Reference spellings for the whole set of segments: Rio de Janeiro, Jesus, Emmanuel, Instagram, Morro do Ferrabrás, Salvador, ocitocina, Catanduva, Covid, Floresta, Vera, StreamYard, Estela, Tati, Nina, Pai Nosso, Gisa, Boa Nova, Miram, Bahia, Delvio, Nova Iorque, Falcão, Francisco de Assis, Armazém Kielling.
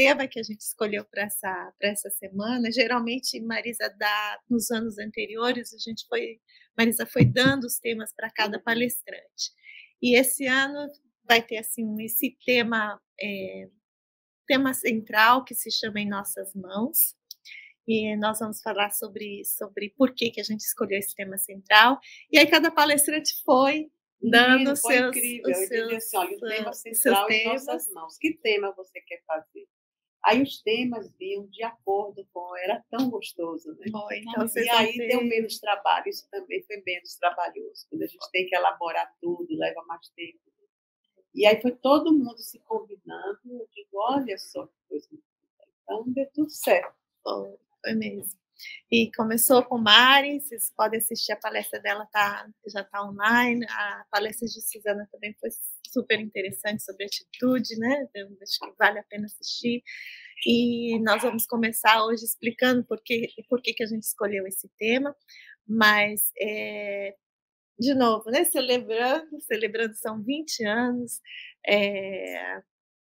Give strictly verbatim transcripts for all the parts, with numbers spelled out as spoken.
tema que a gente escolheu para essa, para essa semana. Geralmente, Marisa dá, nos anos anteriores, a gente foi, Marisa foi dando os temas para cada palestrante. E esse ano vai ter assim, esse tema, é, tema central que se chama Em Nossas Mãos. E nós vamos falar sobre, sobre por que, que a gente escolheu esse tema central. E aí cada palestrante foi dando os seus, incrível. Os seus, assim, olha, o tema central em nossas mãos. Que tema você quer fazer? Aí os temas vinham de acordo com... Era tão gostoso, né? Bom, então, e aí ter... deu menos trabalho. Isso também foi menos trabalhoso. Quando a gente tem que elaborar tudo, leva mais tempo. E aí foi todo mundo se combinando. Eu digo, olha só que coisa. Então, deu tudo certo. Bom, foi mesmo. E começou com Mari, vocês podem assistir a palestra dela, tá, já está online. A palestra de Suzana também foi super interessante sobre atitude, né? Eu acho que vale a pena assistir. E nós vamos começar hoje explicando por que, por que, que a gente escolheu esse tema, mas, é, de novo, né? Celebrando, celebrando são vinte anos, é,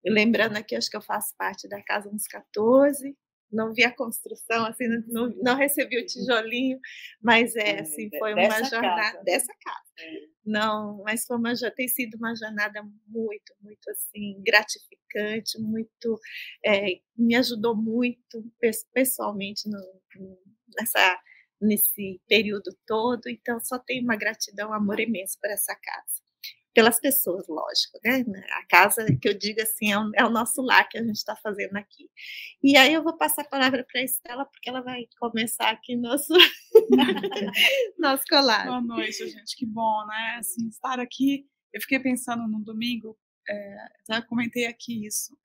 lembrando aqui, acho que eu faço parte da casa uns quatorze, não vi a construção, assim, não, não recebi o tijolinho, mas é assim, foi uma dessa jornada casa. Dessa casa. É. Não, mas foi uma, tem sido uma jornada muito, muito assim, gratificante, muito, é, me ajudou muito pessoalmente no, nessa, nesse período todo, então só tenho uma gratidão, um amor imenso por essa casa. Pelas pessoas, lógico, né? A casa, que eu digo assim, é o, é o nosso lar que a gente está fazendo aqui. E aí eu vou passar a palavra para a Estela, porque ela vai começar aqui nosso, nosso colar. Boa noite, gente, que bom, né? Assim, estar aqui, eu fiquei pensando no domingo, é, já comentei aqui isso,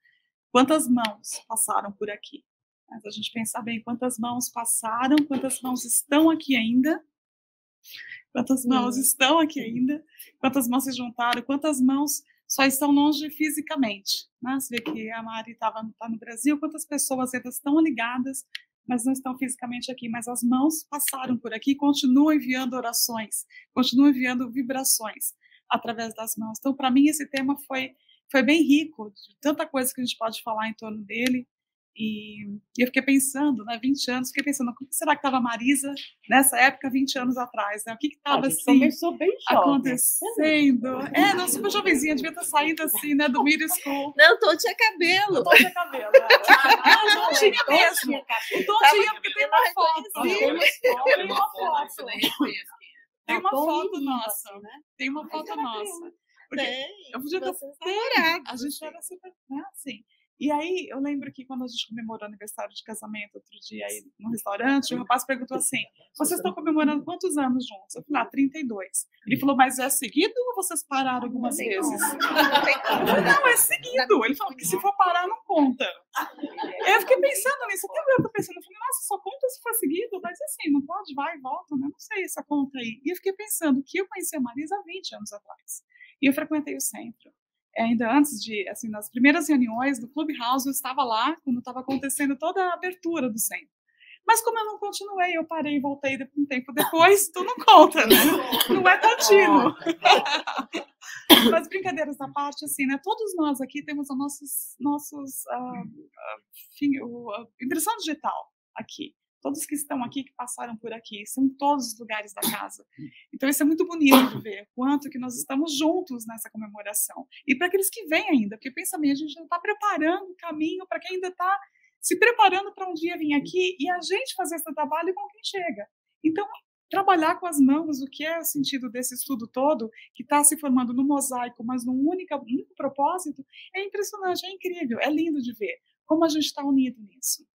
quantas mãos passaram por aqui? Mas a gente pensar bem, quantas mãos passaram, quantas mãos estão aqui ainda, Quantas mãos hum. estão aqui ainda? Quantas mãos se juntaram? Quantas mãos só estão longe fisicamente? Né? Você vê que a Mari estava tá no Brasil, quantas pessoas ainda estão ligadas, mas não estão fisicamente aqui. Mas as mãos passaram por aqui, continuam enviando orações, continuam enviando vibrações através das mãos. Então, para mim, esse tema foi, foi bem rico, de tanta coisa que a gente pode falar em torno dele. E, e eu fiquei pensando, né, vinte anos, fiquei pensando, como será que estava a Marisa nessa época, vinte anos atrás, né? O que estava assim, bem acontecendo? É, não, super jovenzinha, devia estar saindo assim, né, do middle school. Não, o Tom tinha cabelo. O Tom tinha cabelo, né? Não, não tinha mesmo. O Tom tinha, porque tem uma foto. Tem uma foto. Tem uma foto nossa, né? Tem uma foto nossa. Eu podia estar sem. A gente era super, né, assim. E aí, eu lembro que quando a gente comemorou o aniversário de casamento, outro dia, aí no restaurante, o rapaz perguntou assim, vocês estão comemorando quantos anos juntos? Eu falei, ah, trinta e dois. Ele falou, mas é seguido ou vocês pararam algumas não vezes? Não, não, é seguido. Ele falou que se for parar, não conta. Eu fiquei pensando nisso, até eu tô pensando, eu falei, nossa, só conta se for seguido, mas assim, não pode, vai e volta, né? Não sei essa conta aí. E eu fiquei pensando que eu conheci a Marisa há vinte anos atrás. E eu frequentei o centro. Ainda antes de, assim, nas primeiras reuniões do Clubhouse, eu estava lá quando estava acontecendo toda a abertura do centro. Mas como eu não continuei, eu parei e voltei um tempo depois, tu não conta, né? Não é contínuo. Mas brincadeiras à parte, assim, né? Todos nós aqui temos os nossos, nossos uh, uh, fim, uh, impressão digital aqui. Todos que estão aqui, que passaram por aqui, são em todos os lugares da casa. Então, isso é muito bonito de ver, quanto que nós estamos juntos nessa comemoração. E para aqueles que vêm ainda, porque pensa bem, a gente já está preparando o caminho para quem ainda está se preparando para um dia vir aqui e a gente fazer esse trabalho com quem chega. Então, trabalhar com as mãos, o que é o sentido desse estudo todo, que está se formando no mosaico, mas num único, único propósito, é impressionante, é incrível, é lindo de ver como a gente está unido nisso.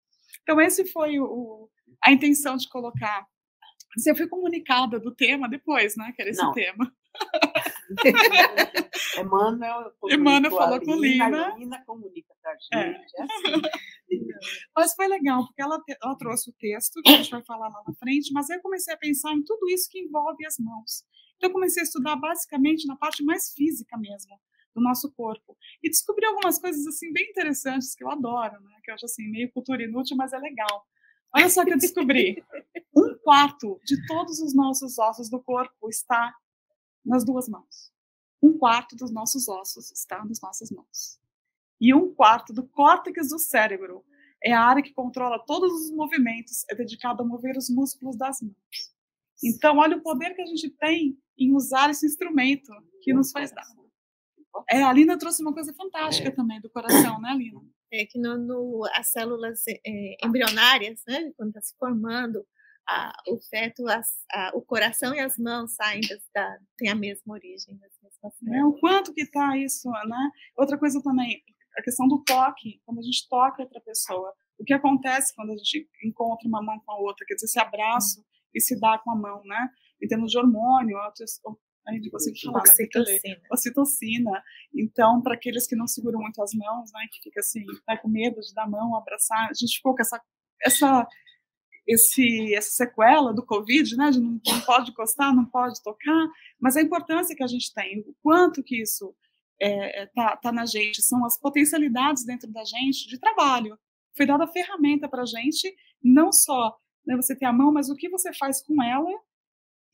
Então, esse foi o... a intenção de colocar. Você foi comunicada do tema depois, né? Que era esse não. tema. Emmanuel, Emmanuel falou Aline, com Lina. A Lina comunica pra gente. É. É assim. Mas foi legal, porque ela, ela trouxe o texto, que a gente vai falar lá na frente, mas aí eu comecei a pensar em tudo isso que envolve as mãos. Então, eu comecei a estudar basicamente na parte mais física mesmo, do nosso corpo. E descobri algumas coisas assim bem interessantes, que eu adoro, né? Que eu acho assim, meio cultura inútil, mas é legal. Olha só que eu descobri, um quarto de todos os nossos ossos do corpo está nas duas mãos. Um quarto dos nossos ossos está nas nossas mãos. e um quarto do córtex do cérebro. É a área que controla todos os movimentos, é dedicada a mover os músculos das mãos. Então, olha o poder que a gente tem em usar esse instrumento que nos faz dar. É, a Lina trouxe uma coisa fantástica também do coração, né, Lina? É que no, no, as células é, embrionárias, né, quando está se formando, a, o feto, as, a, o coração e as mãos saem das, da, tem a mesma origem. Das mesmas é, o quanto que está isso, né? Outra coisa também, a questão do toque, quando a gente toca outra pessoa, o que acontece quando a gente encontra uma mão com a outra, quer dizer, esse abraço e se dá com a mão, né? Em termos de hormônio, outros, a gente consegue falar, ocitocina. Né? Ocitocina. Então, para aqueles que não seguram muito as mãos, né, que fica assim, tá com medo de dar mão, abraçar, a gente ficou com essa, essa, esse, essa sequela do Covid, né? De não, não pode encostar, não pode tocar, mas a importância que a gente tem, o quanto que isso é, tá, tá na gente, são as potencialidades dentro da gente de trabalho. Foi dada a ferramenta para a gente, não só, né, você ter a mão, mas o que você faz com ela,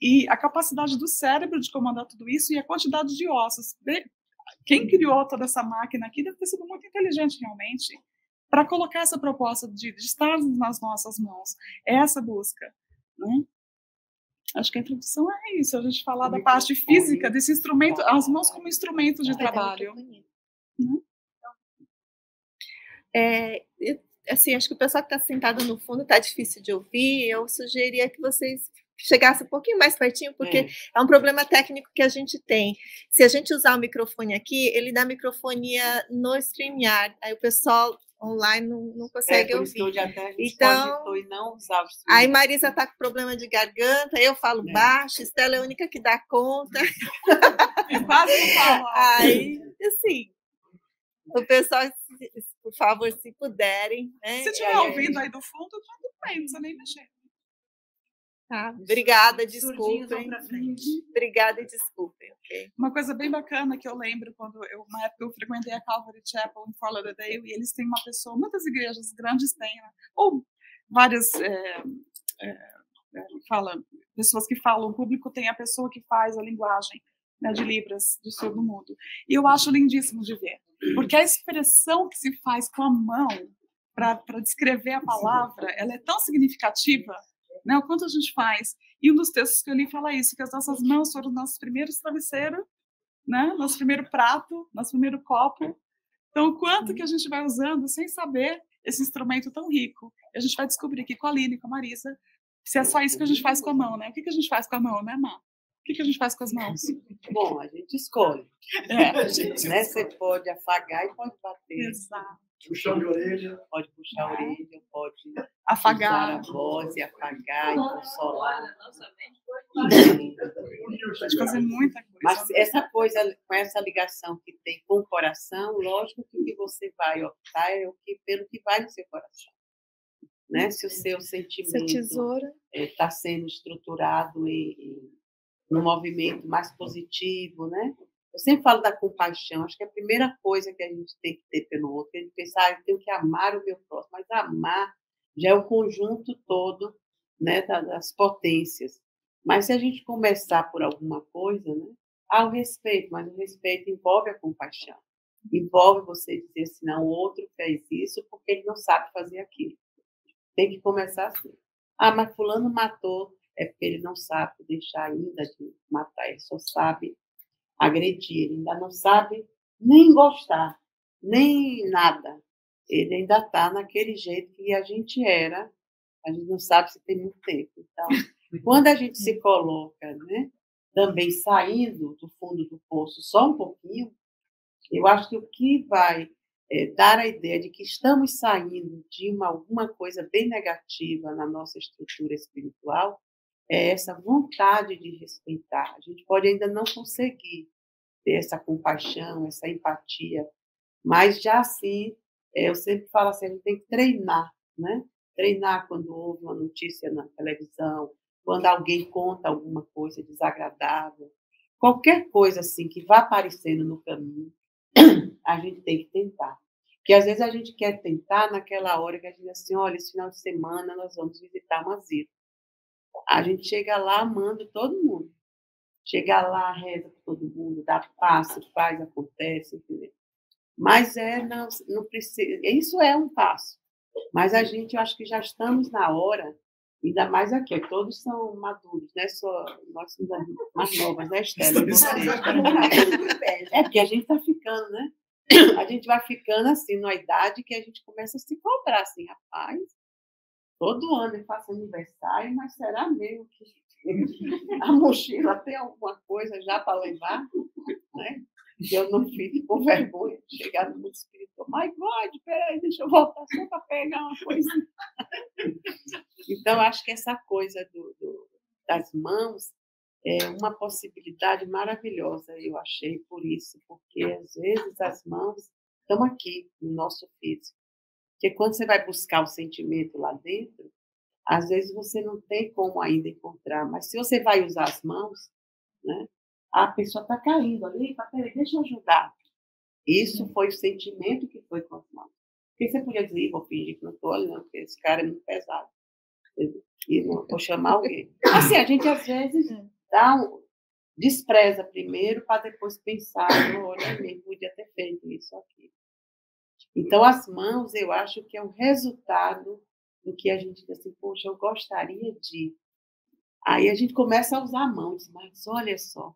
e a capacidade do cérebro de comandar tudo isso e a quantidade de ossos. Quem criou toda essa máquina aqui deve ter sido muito inteligente, realmente, para colocar essa proposta de, de estar nas nossas mãos. É essa busca, né? Acho que a introdução é isso, a gente falar da parte física, desse instrumento, as mãos como instrumento de trabalho. É, assim, acho que o pessoal que está sentado no fundo está difícil de ouvir, eu sugeriria que vocês chegasse um pouquinho mais pertinho, porque é. é um problema técnico que a gente tem. Se a gente usar o microfone aqui, ele dá microfonia no StreamYard, aí o pessoal online não, não consegue é, ouvir. Então, pode, não usar o aí Marisa está com problema de garganta, eu falo é. baixo, Estela é a única que dá conta. É quase não falo. Aí, assim, o pessoal, por favor, se puderem. Né? Se estiver ouvindo aí do fundo, tá tudo bem, não precisa nem mexer. Tá. Obrigada, desculpem. Obrigada e desculpem. Okay. Uma coisa bem bacana que eu lembro, quando eu, uma época eu frequentei a Calvary Chapel em Fort Lauderdale, e eles têm uma pessoa, muitas igrejas grandes têm, né? Ou várias é, é, fala, pessoas que falam, o público tem a pessoa que faz a linguagem, né, de Libras de todo mundo. E eu acho lindíssimo de ver, porque a expressão que se faz com a mão para descrever a palavra, ela é tão significativa, né, o quanto a gente faz. E um dos textos que eu li fala isso, que as nossas mãos foram nossos primeiros travesseiros, né, nosso primeiro prato, nosso primeiro copo. Então, o quanto que a gente vai usando sem saber esse instrumento tão rico. E a gente vai descobrir aqui com a Aline, com a Marisa, se é só isso que a gente faz com a mão, né? O que, que a gente faz com a mão, né, Má? O que, que a gente faz com as mãos? Bom, a gente escolhe. É, a gente, né? Você pode afagar e pode bater. Exato. Puxar a orelha. Pode puxar a orelha, pode afagar a voz e afagar e consolar. Pode fazer muita coisa. Mas essa coisa, com essa ligação que tem com o coração, lógico que o que você vai optar é o que, pelo que vai no seu coração. Né? Se o seu sentimento está sendo estruturado em um movimento mais positivo, né? Eu sempre falo da compaixão, acho que a primeira coisa que a gente tem que ter pelo outro é de pensar, ah, eu tenho que amar o meu próximo, mas amar já é o conjunto todo, né, das potências. Mas se a gente começar por alguma coisa, né, há o respeito, mas o respeito envolve a compaixão, envolve você dizer assim, não, o outro fez isso porque ele não sabe fazer aquilo. Tem que começar assim. Ah, mas fulano matou, é porque ele não sabe deixar ainda de matar, ele só sabe agredir, ele ainda não sabe nem gostar, nem nada. Ele ainda está naquele jeito que a gente era, a gente não sabe se tem muito tempo. Então, quando a gente se coloca, né, também saindo do fundo do poço só um pouquinho, eu acho que o que vai é, dar a ideia de que estamos saindo de uma, alguma coisa bem negativa na nossa estrutura espiritual é essa vontade de respeitar. A gente pode ainda não conseguir ter essa compaixão, essa empatia, mas já assim, eu sempre falo assim, a gente tem que treinar, né? Treinar quando houve uma notícia na televisão, quando alguém conta alguma coisa desagradável, qualquer coisa assim que vá aparecendo no caminho, a gente tem que tentar. Porque às vezes a gente quer tentar naquela hora que a gente diz assim, olha, esse final de semana nós vamos visitar um asilo. A gente chega lá amando todo mundo. Chega lá, reza para todo mundo, dá passo, faz, acontece, entendeu? Mas é, não, não precisa, isso é um passo. Mas a gente, eu acho que já estamos na hora, ainda mais aqui, todos são maduros, né? Só nós somos mais novas, né, Estela? É porque a gente está ficando, né? A gente vai ficando assim, numa idade que a gente começa a se cobrar, assim, rapaz, todo ano eu faço aniversário, mas será mesmo que a mochila tem alguma coisa já para levar, né? Eu não fico com vergonha de chegar no mundo espiritual. Mas, God, peraí, deixa eu voltar só para pegar uma coisa. Então, acho que essa coisa do, do, das mãos é uma possibilidade maravilhosa, eu achei, por isso, porque às vezes as mãos estão aqui, no nosso físico. Porque quando você vai buscar o sentimento lá dentro, às vezes você não tem como ainda encontrar, mas se você vai usar as mãos, né? A pessoa está caindo ali, tá, peraí, deixa eu ajudar. Isso foi o sentimento que foi com as mãos. Porque você podia dizer, vou fingir que não estou olhando, porque esse cara é muito pesado. E não vou chamar alguém. Assim, a gente às vezes dá um, despreza primeiro para depois pensar, olha, eu podia ter feito isso aqui. Então, as mãos, eu acho que é o resultado do que a gente diz assim, poxa, eu gostaria de. Aí a gente começa a usar a mão, mas olha só,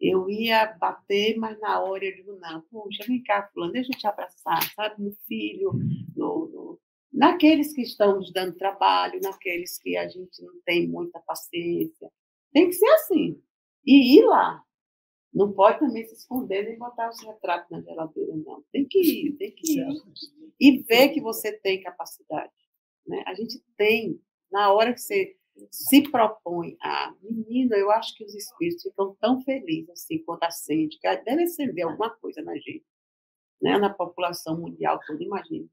eu ia bater, mas na hora eu digo, não, poxa, vem cá, fulano, deixa eu te abraçar, sabe, no filho, no, no... naqueles que estão nos dando trabalho, naqueles que a gente não tem muita paciência. Tem que ser assim, e ir lá. Não pode também se esconder nem botar os retratos na geladeira, não. Tem que ir, tem que ir. E ver que você tem capacidade, né? A gente tem, na hora que você se propõe a... Menina, eu acho que os espíritos ficam tão felizes assim quando acende, que deve acender alguma coisa na gente, né? Na população mundial toda, imagina.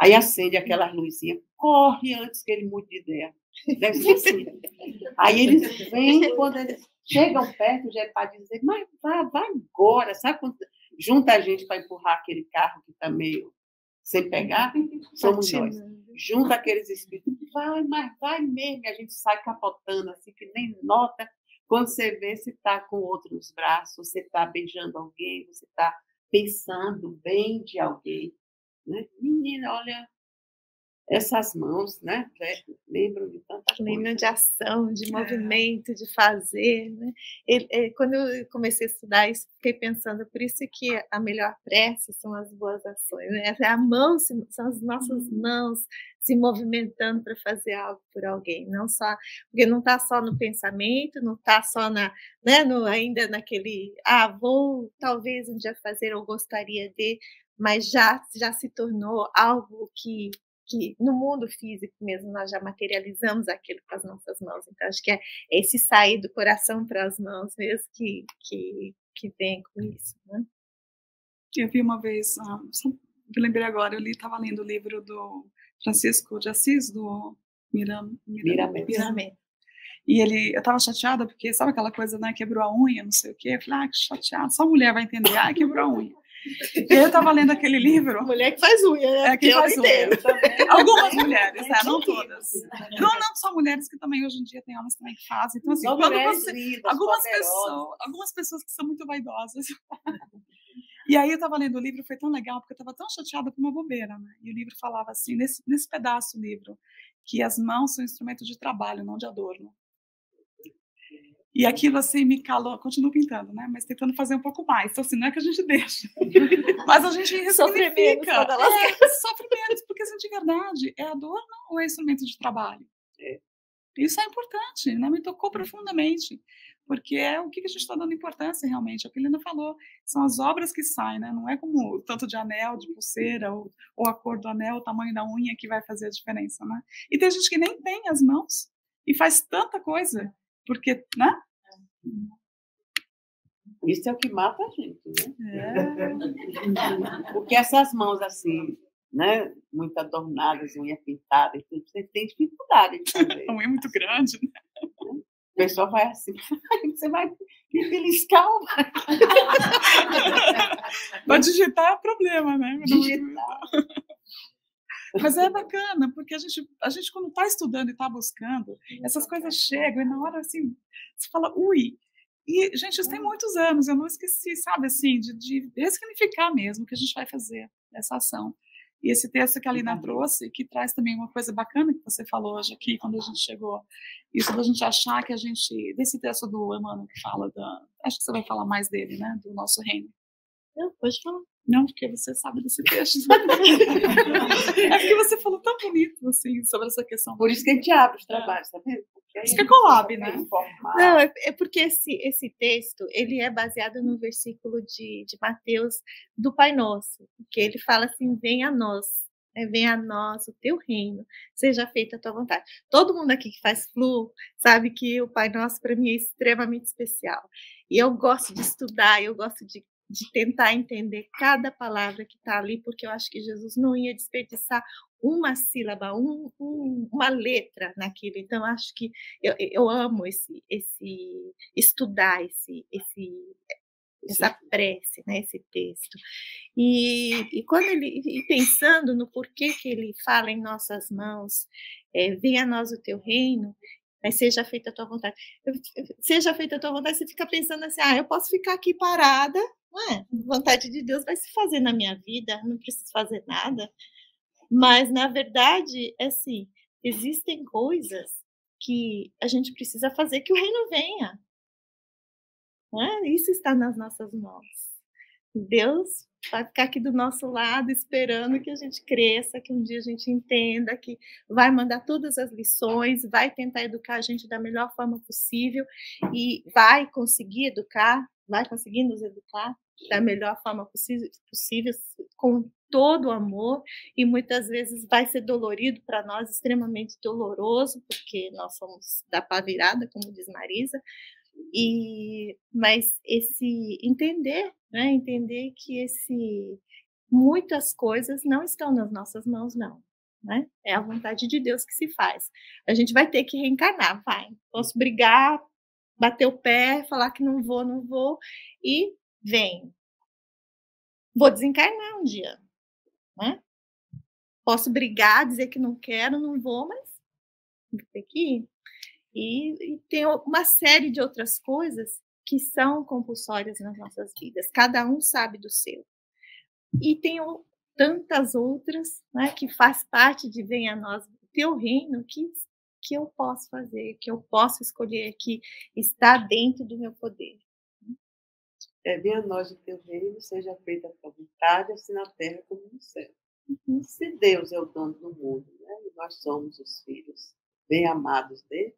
Aí acende aquela luzinha, corre antes que ele mude de ideia. Deve ser assim. Aí eles vêm, quando eles chegam perto, já é para dizer, mas vá, vá agora, sabe? Quando junta a gente para empurrar aquele carro que está meio sem pegar, somos nós. Junta aqueles espíritos, vai, mas vai mesmo, a gente sai capotando, assim, que nem nota. Quando você vê, você está com o outro nos braços, você está beijando alguém, você está pensando bem de alguém, né? Menina, olha, essas mãos, né? Lembram de tanta coisa. Lembram de ação, de movimento, de fazer, né? Ele, ele, quando eu comecei a estudar isso, fiquei pensando, por isso que a melhor prece são as boas ações, né? A mão, são as nossas mãos se movimentando para fazer algo por alguém, não só, porque não está só no pensamento, não está só na, né, no, ainda naquele, ah, vou talvez um dia fazer, ou gostaria de, mas já, já se tornou algo que que no mundo físico mesmo nós já materializamos aquilo com as nossas mãos. Então, acho que é esse sair do coração para as mãos mesmo que, que, que vem com isso, né? Eu vi uma vez, eu lembrei agora, eu estava lendo o livro do Francisco de Assis, do Miram, Miram, Miram. E ele, eu estava chateada, porque sabe aquela coisa, né, quebrou a unha, não sei o quê. Eu falei, ah, que chateada, só mulher vai entender, ah, quebrou a unha. Eu estava lendo aquele livro. Mulher que faz unha, né? É, que faz unha. Algumas mulheres, né? Não todas. Não, não só mulheres, que também hoje em dia tem homens também que fazem. Então, assim, não, quando você. Lindas, algumas, pessoas, algumas pessoas que são muito vaidosas. E aí eu estava lendo o livro, foi tão legal, porque eu estava tão chateada com uma bobeira, né? E o livro falava assim, nesse, nesse pedaço do livro, que as mãos são instrumento de trabalho, não de adorno. E aquilo, assim, me calou. Continuo pintando, né? Mas tentando fazer um pouco mais. Então, assim, não é que a gente deixa. Mas a gente ressignifica. Sofre menos, é, sofre menos, porque, assim, de verdade, é adorno ou é instrumento de trabalho? É. Isso é importante, né? Me tocou profundamente. Porque é o que a gente está dando importância, realmente. É o que a Lina falou. São as obras que saem, né? Não é como o tanto de anel, de pulseira, ou, ou a cor do anel, o tamanho da unha que vai fazer a diferença, né? E tem gente que nem tem as mãos e faz tanta coisa. Porque, né? Isso é o que mata a gente, né? É. Porque essas mãos assim, né? Muito adornadas, unha pintada, você tem dificuldade de fazer. A unha é muito grande, né? O pessoal vai assim, você vai me beliscar. Mas digitar é problema, né? Digitar. Mas é bacana, porque a gente, a gente quando está estudando e está buscando, essas coisas chegam e na hora assim, você fala, ui, E, gente, isso tem muitos anos, eu não esqueci, sabe, assim, de, de ressignificar mesmo o que a gente vai fazer nessa ação. E esse texto que a Lina trouxe, que traz também uma coisa bacana que você falou hoje aqui, quando a gente chegou, isso da gente achar que a gente, desse texto do Emmanuel que fala, da, acho que você vai falar mais dele, né, do nosso reino. Não, pode falar. Não, porque você sabe desse texto. É porque você falou tão bonito, assim, sobre essa questão. Por isso que a gente abre os trabalhos, tá vendo? Isso que é collab, né? Não, é, é porque esse, esse texto, ele é baseado no versículo de, de Mateus, do Pai Nosso, que ele fala assim, vem a nós, né? Vem a nós o teu reino, seja feita a tua vontade. Todo mundo aqui que faz flu sabe que o Pai Nosso, para mim, é extremamente especial. E eu gosto de estudar, eu gosto de de tentar entender cada palavra que está ali, porque eu acho que Jesus não ia desperdiçar uma sílaba, um, um, uma letra naquilo. Então, acho que eu, eu amo esse, esse estudar esse, esse, essa prece, né, esse texto. E, e, quando ele, e pensando no porquê que ele fala em nossas mãos, é, venha a nós o teu reino, mas seja feita a tua vontade. Eu, seja feita a tua vontade, você fica pensando assim, ah, eu posso ficar aqui parada, não é? Vontade de Deus vai se fazer na minha vida, não preciso fazer nada. Mas, na verdade, é assim, existem coisas que a gente precisa fazer que o reino venha. Não é? Isso está nas nossas mãos. Deus vai ficar aqui do nosso lado, esperando que a gente cresça, que um dia a gente entenda, que vai mandar todas as lições, vai tentar educar a gente da melhor forma possível e vai conseguir educar, vai conseguir nos educar da melhor forma possível, com todo o amor, e muitas vezes vai ser dolorido para nós, extremamente doloroso, porque nós somos da pá virada, como diz Marisa, e, mas esse entender, né, entender que esse, muitas coisas não estão nas nossas mãos, não. Né? É a vontade de Deus que se faz. A gente vai ter que reencarnar, vai. Posso brigar, bater o pé, falar que não vou, não vou, e vem. Vou desencarnar um dia. Né? Posso brigar, dizer que não quero, não vou, mas vou ter que ir. E, e tem uma série de outras coisas que são compulsórias nas nossas vidas. Cada um sabe do seu. E tem tantas outras, né, que faz parte de vem a nós o teu reino, que, que eu posso fazer, que eu posso escolher, que está dentro do meu poder. É, vem a nós o teu reino, seja feita a tua vontade, assim na terra como no céu. Uhum. Se Deus é o dono do mundo, né, e nós somos os filhos bem amados dele,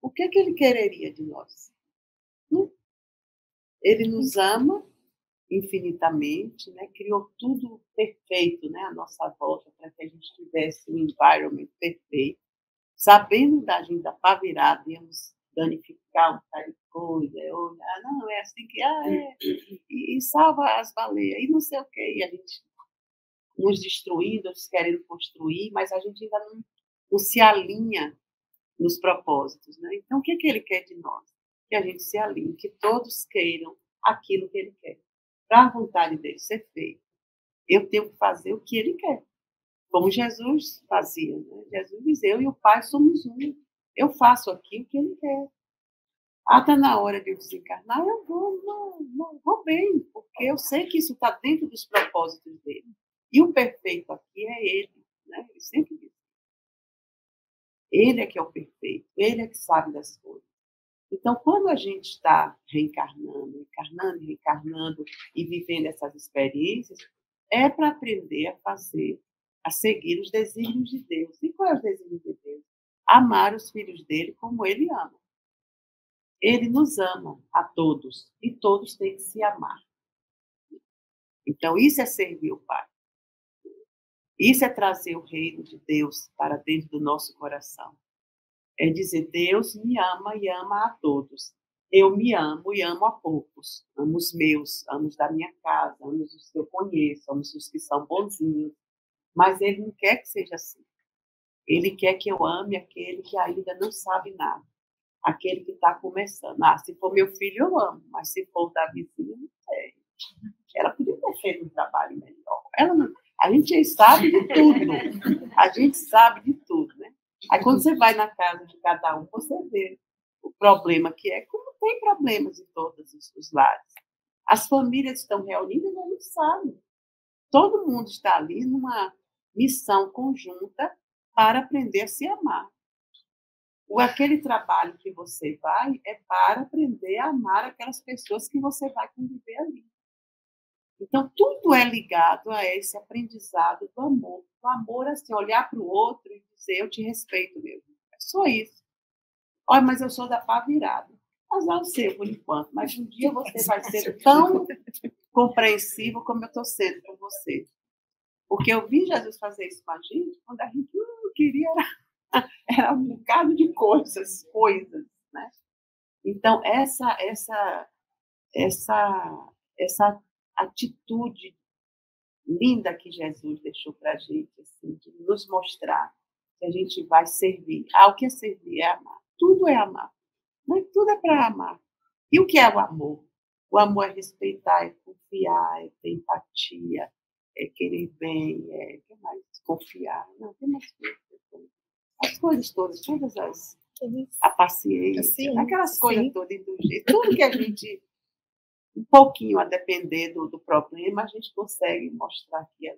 o que é que ele quereria de nós? Não. Ele nos ama infinitamente, né? Criou tudo perfeito, né? À nossa volta, para que a gente tivesse um environment perfeito. Sabendo da gente pavirada, íamos danificar um tal de coisa, ou, ah, não, é assim que ah, é, e, e salva as baleias, e não sei o quê. E a gente nos destruindo, nos querendo construir, mas a gente ainda não, não se alinha nos propósitos. Né? Então, o que é que ele quer de nós? Que a gente se alinhe, que todos queiram aquilo que ele quer, para a vontade dele ser feita. Eu tenho que fazer o que ele quer, como Jesus fazia. Né? Jesus dizia, eu e o Pai somos um. Eu faço aqui o que ele quer. Ah, está na hora de eu desencarnar, eu vou, não, não, vou bem, porque eu sei que isso está dentro dos propósitos dele. E o perfeito aqui é ele. Né? Ele sempre diz. Ele é que é o perfeito, ele é que sabe das coisas. Então, quando a gente está reencarnando, reencarnando, reencarnando e vivendo essas experiências, é para aprender a fazer, a seguir os desígnios de Deus. E qual é o desígnio de Deus? Amar os filhos dele como ele ama. Ele nos ama a todos e todos têm que se amar. Então, isso é servir o Pai. Isso é trazer o reino de Deus para dentro do nosso coração. É dizer, Deus me ama e ama a todos. Eu me amo e amo a poucos. Amo os meus, amo os da minha casa, amo os que eu conheço, amo os que são bonzinhos. Mas ele não quer que seja assim. Ele quer que eu ame aquele que ainda não sabe nada. Aquele que está começando. Ah, se for meu filho, eu amo. Mas se for da vizinha, não sei. Ela podia ter feito um trabalho melhor. Ela não... A gente sabe de tudo. A gente sabe de tudo, né? Aí, quando você vai na casa de cada um, você vê o problema que é com tem problemas em todos os lados. As famílias estão reunidas, mas não sabem. Todo mundo está ali numa missão conjunta para aprender a se amar. O, aquele trabalho que você vai é para aprender a amar aquelas pessoas que você vai conviver ali. Então, tudo é ligado a esse aprendizado do amor. O amor é assim, olhar para o outro e dizer, eu te respeito mesmo. É só isso. Olha, mas eu sou da pá virada. Mas não sei, por enquanto. Mas um dia você vai ser tão compreensivo como eu estou sendo com você. Porque eu vi Jesus fazer isso com a gente quando a gente não queria... Era, era um bocado de coisas, coisas, né? Então, essa, essa, essa, essa atitude linda que Jesus deixou para a gente, assim, de nos mostrar que a gente vai servir. Ah, o que é servir? É amar. Tudo é amar. Mas tudo é para amar. E o que é o amor? O amor é respeitar, é confiar, é ter empatia, é querer bem, é, é mais confiar. Não, tem mais coisas. As coisas todas, todas as... A paciência, sim, aquelas sim. coisas todas, tudo que a gente... Um pouquinho a depender do, do problema, a gente consegue mostrar aqui.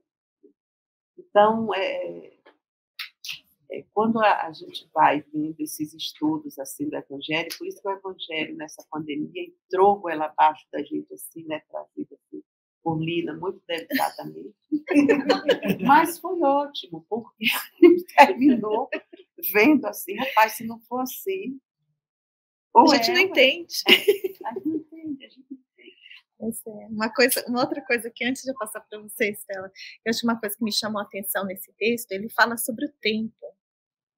Então, é, é, quando a, a gente vai vendo esses estudos assim, do Evangelho, por isso que o Evangelho, nessa pandemia, entrou ela abaixo da gente, assim, né, trazida por Lina, muito delicadamente. Mas foi ótimo, porque terminou vendo assim, rapaz, se não for assim... A gente é, não entende. A gente não entende, a gente não entende. Uma, coisa, uma outra coisa que, antes de eu passar para você, Estela, eu acho uma coisa que me chamou a atenção nesse texto, ele fala sobre o tempo,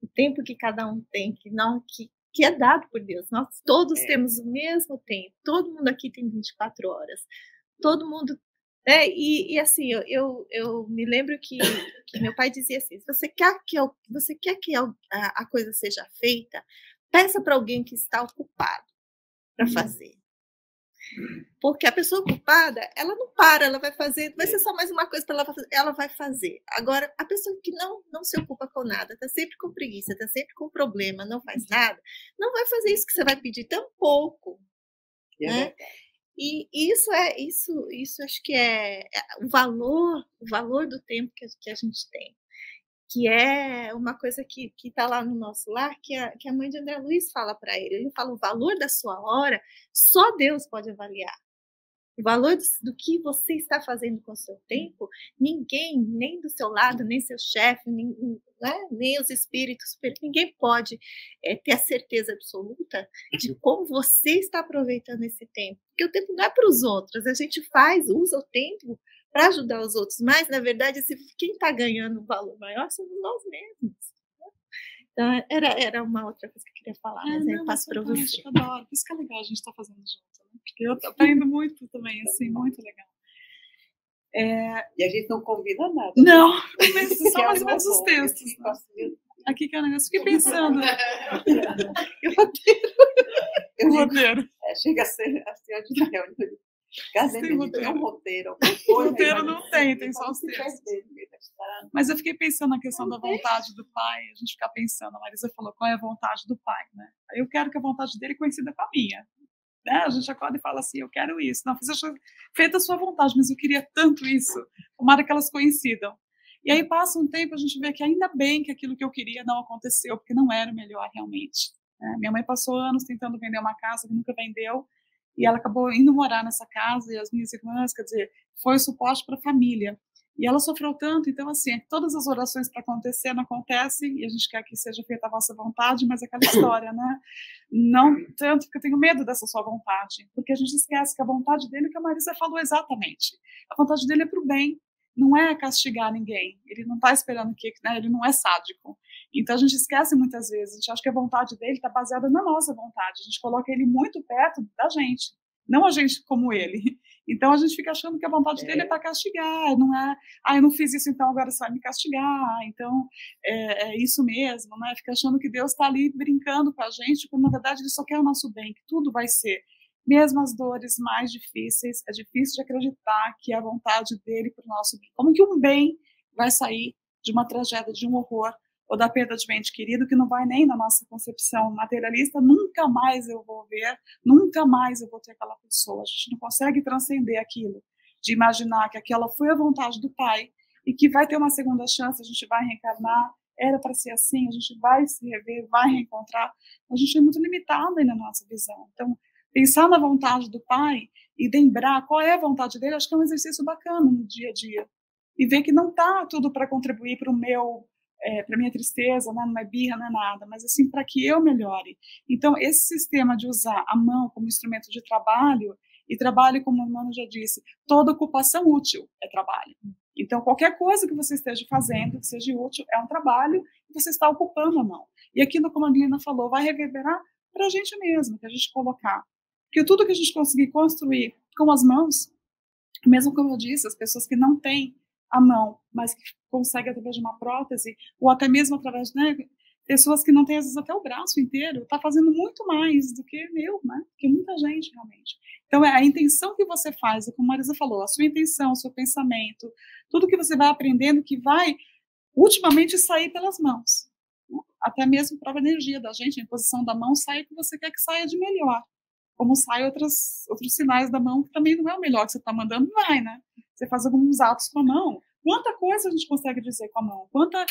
o tempo que cada um tem, que, não, que, que é dado por Deus. Nós todos é. temos o mesmo tempo, todo mundo aqui tem vinte e quatro horas, todo mundo... Né? E, e assim, eu, eu, eu me lembro que, que meu pai dizia assim, se você quer que, eu, você quer que a, a coisa seja feita, peça para alguém que está ocupado para fazer. Porque a pessoa ocupada, ela não para, ela vai fazer, vai ser só mais uma coisa para ela fazer, ela vai fazer. Agora, a pessoa que não, não se ocupa com nada, está sempre com preguiça, está sempre com problema, não faz nada, não vai fazer isso que você vai pedir tampouco. É, né? E isso é isso, isso acho que é o valor, o valor do tempo que a, que a gente tem. Que é uma coisa que está lá no nosso lar, que a, que a mãe de André Luiz fala para ele. Ele fala, o valor da sua hora, só Deus pode avaliar. O valor do, do que você está fazendo com o seu tempo, ninguém, nem do seu lado, nem seu chefe, nem, né, nem os espíritos, ninguém pode é, ter a certeza absoluta de como você está aproveitando esse tempo. Porque o tempo não é para os outros, a gente faz, usa o tempo para ajudar os outros, mas, na verdade, quem está ganhando um valor maior somos nós mesmos. Então, era, era uma outra coisa que eu queria falar, é, mas aí eu passo para você. Toda hora. Por isso que é legal a gente estar tá fazendo junto, né? Porque eu aprendo muito também, assim, muito legal. É... E a gente não combina nada. Não, né? Só mais ou menos os textos. Né? Assim. Aqui que é o negócio, fiquei pensando. Eu roteiro. Eu roteiro. É, chega a ser assim, a gente reuniu. Caso tem roteiro. Um roteiro, coisa, roteiro não tem, tem só os textos. Mas eu fiquei pensando na questão da vontade do pai, a gente fica pensando, a Marisa falou qual é a vontade do pai, né? Eu quero que a vontade dele coincida com a minha. Né? A gente acorda e fala assim, eu quero isso. Não, feita a sua vontade, mas eu queria tanto isso. Tomara que elas coincidam. E aí passa um tempo, a gente vê que ainda bem que aquilo que eu queria não aconteceu, porque não era o melhor realmente. Né? Minha mãe passou anos tentando vender uma casa que nunca vendeu, e ela acabou indo morar nessa casa, e as minhas irmãs, quer dizer, foi suporte para a família. E ela sofreu tanto, então, assim, todas as orações para acontecer não acontecem, e a gente quer que seja feita a vossa vontade, mas é aquela história, né? Não tanto, porque eu tenho medo dessa sua vontade, porque a gente esquece que a vontade dele, que a Marisa falou exatamente, a vontade dele é para o bem, não é castigar ninguém, ele não está esperando que, né? Ele não é sádico. Então a gente esquece muitas vezes, a gente acha que a vontade dele está baseada na nossa vontade, a gente coloca ele muito perto da gente, não a gente como ele. Então a gente fica achando que a vontade é. dele é para castigar, não é, ah, eu não fiz isso, então agora você vai me castigar, então é, é isso mesmo, né? Fica achando que Deus está ali brincando com a gente, quando na verdade ele só quer o nosso bem, que tudo vai ser. Mesmo as dores mais difíceis, é difícil de acreditar que é a vontade dele para o nosso bem. Como que um bem vai sair de uma tragédia, de um horror, ou da perda de um ente querido, que não vai nem na nossa concepção materialista, nunca mais eu vou ver, nunca mais eu vou ter aquela pessoa. A gente não consegue transcender aquilo, de imaginar que aquela foi a vontade do Pai e que vai ter uma segunda chance, a gente vai reencarnar, era para ser assim, a gente vai se rever, vai reencontrar. A gente é muito limitado aí na nossa visão. Então, pensar na vontade do Pai e lembrar qual é a vontade dele, acho que é um exercício bacana no dia a dia. E ver que não está tudo para contribuir para o meu, é, para minha tristeza, né? Não é birra, não é nada, mas assim, para que eu melhore. Então, esse sistema de usar a mão como instrumento de trabalho, e trabalho, como o Mano já disse, toda ocupação útil é trabalho. Então, qualquer coisa que você esteja fazendo, que seja útil, é um trabalho que você está ocupando a mão. E aquilo, como a Lina falou, vai reverberar para a gente mesmo, que a gente colocar. Porque tudo que a gente conseguir construir com as mãos, mesmo como eu disse, as pessoas que não têm a mão, mas que conseguem através de uma prótese, ou até mesmo através de, né, pessoas que não têm, às vezes, até o braço inteiro, está fazendo muito mais do que eu, né? Que muita gente, realmente. Então, é a intenção que você faz, como a Marisa falou, a sua intenção, o seu pensamento, tudo que você vai aprendendo que vai, ultimamente, sair pelas mãos. Né? Até mesmo a própria energia da gente, a posição da mão, sai o que você quer que saia de melhor. Como saem outros sinais da mão, que também não é o melhor que você está mandando, vai, né? Você faz alguns atos com a mão. Quanta coisa a gente consegue dizer com a mão? Quanta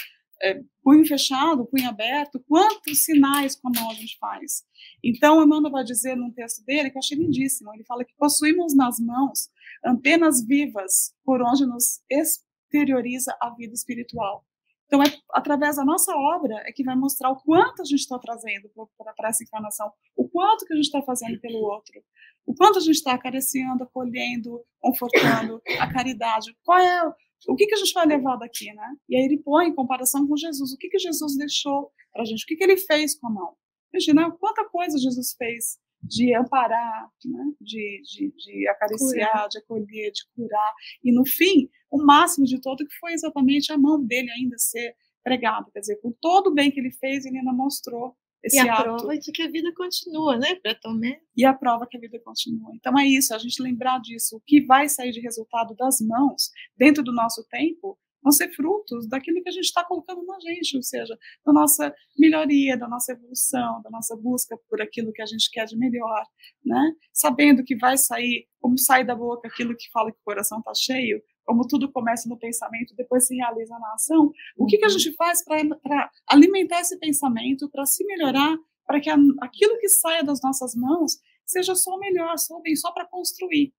é, punho fechado, punho aberto, quantos sinais com a mão a gente faz? Então, Emmanuel vai dizer num texto dele, que eu achei lindíssimo, ele fala que possuímos nas mãos antenas vivas por onde nos exterioriza a vida espiritual. Então, é através da nossa obra é que vai mostrar o quanto a gente está trazendo para essa encarnação, o quanto que a gente está fazendo pelo outro, o quanto a gente está acariciando, acolhendo, confortando, a caridade. Qual é, o que, que a gente vai levar daqui, né? E aí ele põe em comparação com Jesus, o que, que Jesus deixou para a gente, o que, que ele fez com a mão. Imagina quanta coisa Jesus fez de amparar, né? de, de, de acariciar, curar, de acolher, de curar, e no fim, o máximo de todo que foi exatamente a mão dele ainda ser pregada, quer dizer, com todo o bem que ele fez, ele ainda mostrou esse ato. E a ato. prova de que a vida continua, né, para Tomé? E a prova que a vida continua. Então é isso, a gente lembrar disso, o que vai sair de resultado das mãos, dentro do nosso tempo, vão ser frutos daquilo que a gente está colocando na gente, ou seja, da nossa melhoria, da nossa evolução, da nossa busca por aquilo que a gente quer de melhor, né? Sabendo que vai sair, como sai da boca aquilo que fala que o coração está cheio, como tudo começa no pensamento, depois se realiza na ação, o que, que a gente faz para alimentar esse pensamento, para se melhorar, para que a, aquilo que saia das nossas mãos seja só o melhor, só o bem, só para construir.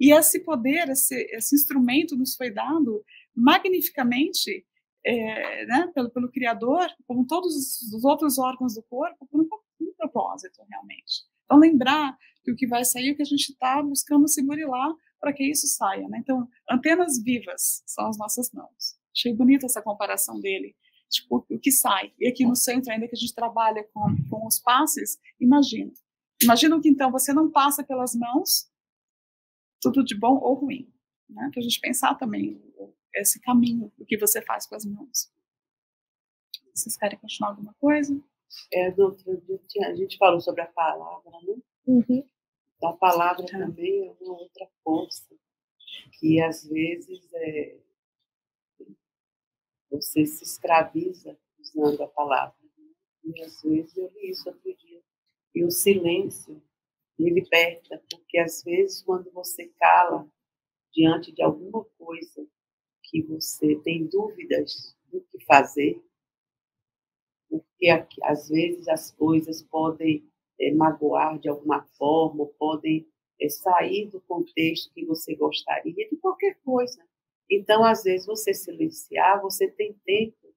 E esse poder, esse, esse instrumento nos foi dado magnificamente, é, né, pelo, pelo Criador, como todos os outros órgãos do corpo, por um, um propósito, realmente. Então, lembrar que o que vai sair é o que a gente está buscando se burilar para que isso saia. Né? Então, antenas vivas são as nossas mãos. Achei bonita essa comparação dele, tipo, o que sai. E aqui no centro, ainda que a gente trabalha com, com os passes, imagina. Imagina que, então, você não passa pelas mãos tudo de bom ou ruim, né? Para a gente pensar também esse caminho, o que você faz com as mãos. Vocês querem continuar alguma coisa? É, doutora, a gente falou sobre a palavra, né? Uhum. Da palavra tá. também é uma outra força, que às vezes é, você se escraviza usando a palavra. E às vezes eu li isso outro dia. E o silêncio me liberta, porque às vezes quando você cala diante de alguma coisa que você tem dúvidas do que fazer, porque às vezes as coisas podem é, magoar de alguma forma, podem é, sair do contexto que você gostaria, de qualquer coisa. Então, às vezes, você silenciar, você tem tempo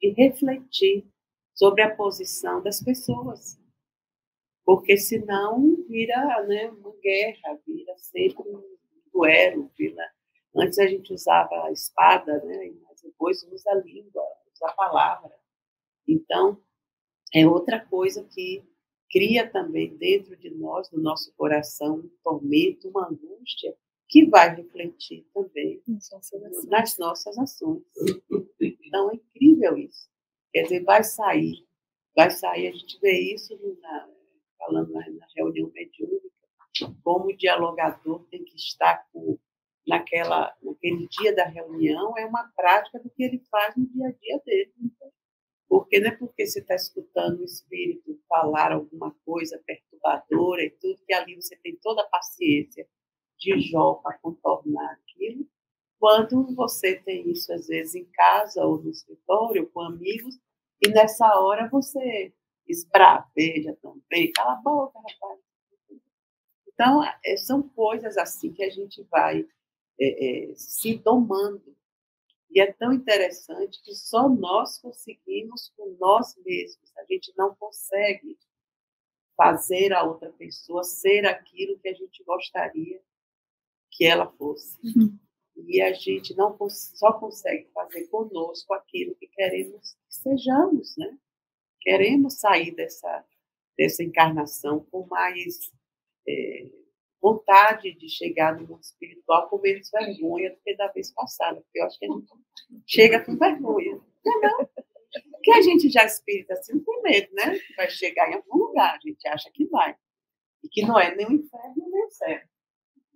de refletir sobre a posição das pessoas. Porque senão vira, né, uma guerra, vira sempre um duelo. Vira... Antes a gente usava a espada, né, mas depois usa a língua, usa a palavra. Então, é outra coisa que cria também dentro de nós, do nosso coração, um tormento, uma angústia, que vai refletir também nas nossas ações. Então, é incrível isso. Quer dizer, vai sair, vai sair. A gente vê isso na... falando na reunião mediúnica, como o dialogador tem que estar com, naquela, naquele dia da reunião, é uma prática do que ele faz no dia a dia dele. Então, Porque não é porque você está escutando o espírito falar alguma coisa perturbadora e tudo, que ali você tem toda a paciência de Jó para contornar aquilo. Quando você tem isso, às vezes, em casa ou no escritório, com amigos, e nessa hora você esbraveja também, cala a boca, rapaz. Então, são coisas assim que a gente vai é, é, se domando. E é tão interessante que só nós conseguimos com nós mesmos. A gente não consegue fazer a outra pessoa ser aquilo que a gente gostaria que ela fosse. Uhum. E a gente não só consegue fazer conosco aquilo que queremos que sejamos, né? Queremos sair dessa, dessa encarnação com mais é, vontade de chegar no mundo espiritual, com menos vergonha do que da vez passada, porque eu acho que a gente chega com vergonha. Não, não. Porque a gente já espírita assim, não tem medo, né? Que vai chegar em algum lugar, a gente acha que vai. E que não é nem o inferno, nem o céu.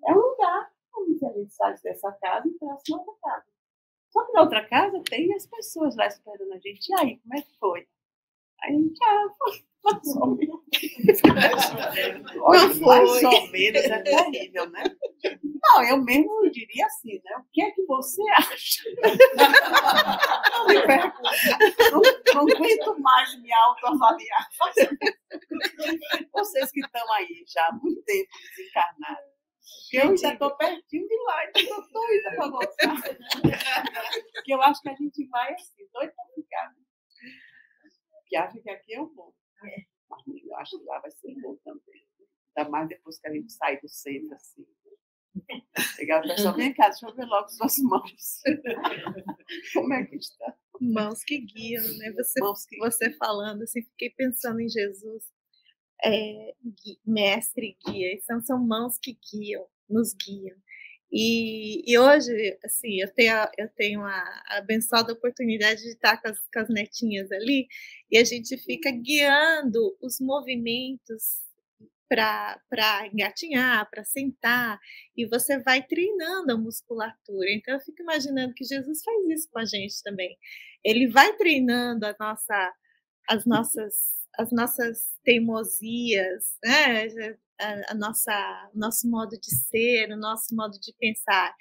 É um lugar onde a gente sai dessa casa e traz uma outra casa. Só que na outra casa tem as pessoas lá esperando a gente. E aí, como é que foi? Aí a gente, ah, mais ou menos. Não foi. Mais ou menos é terrível, né? Não, eu mesmo diria assim, né? O que é que você acha? Não me pergunto. Não aguento mais me autoavaliar. Vocês que estão aí já há muito tempo desencarnados, eu já estou pertinho de lá, então estou doida para gostar. Porque eu acho que a gente vai assim, doida para ficar. Que acha que aqui eu vou. É. Mas eu acho que lá vai ser bom também. Ainda mais depois que a gente sai do centro, assim. Legal, pessoal, vem cá, deixa eu ver logo suas mãos. Como é que está? Mãos que guiam, né? Você, mãos que... você falando, assim, fiquei pensando em Jesus. É, guia, mestre guia, então são mãos que guiam, nos guiam. E, e hoje, assim, eu tenho, a, eu tenho a abençoada oportunidade de estar com as, com as netinhas ali, e a gente fica guiando os movimentos para engatinhar, para sentar, e você vai treinando a musculatura. Então, eu fico imaginando que Jesus faz isso com a gente também. Ele vai treinando a nossa, as nossas. as nossas teimosias, né? a, a nossa, nosso modo de ser, o nosso modo de pensar.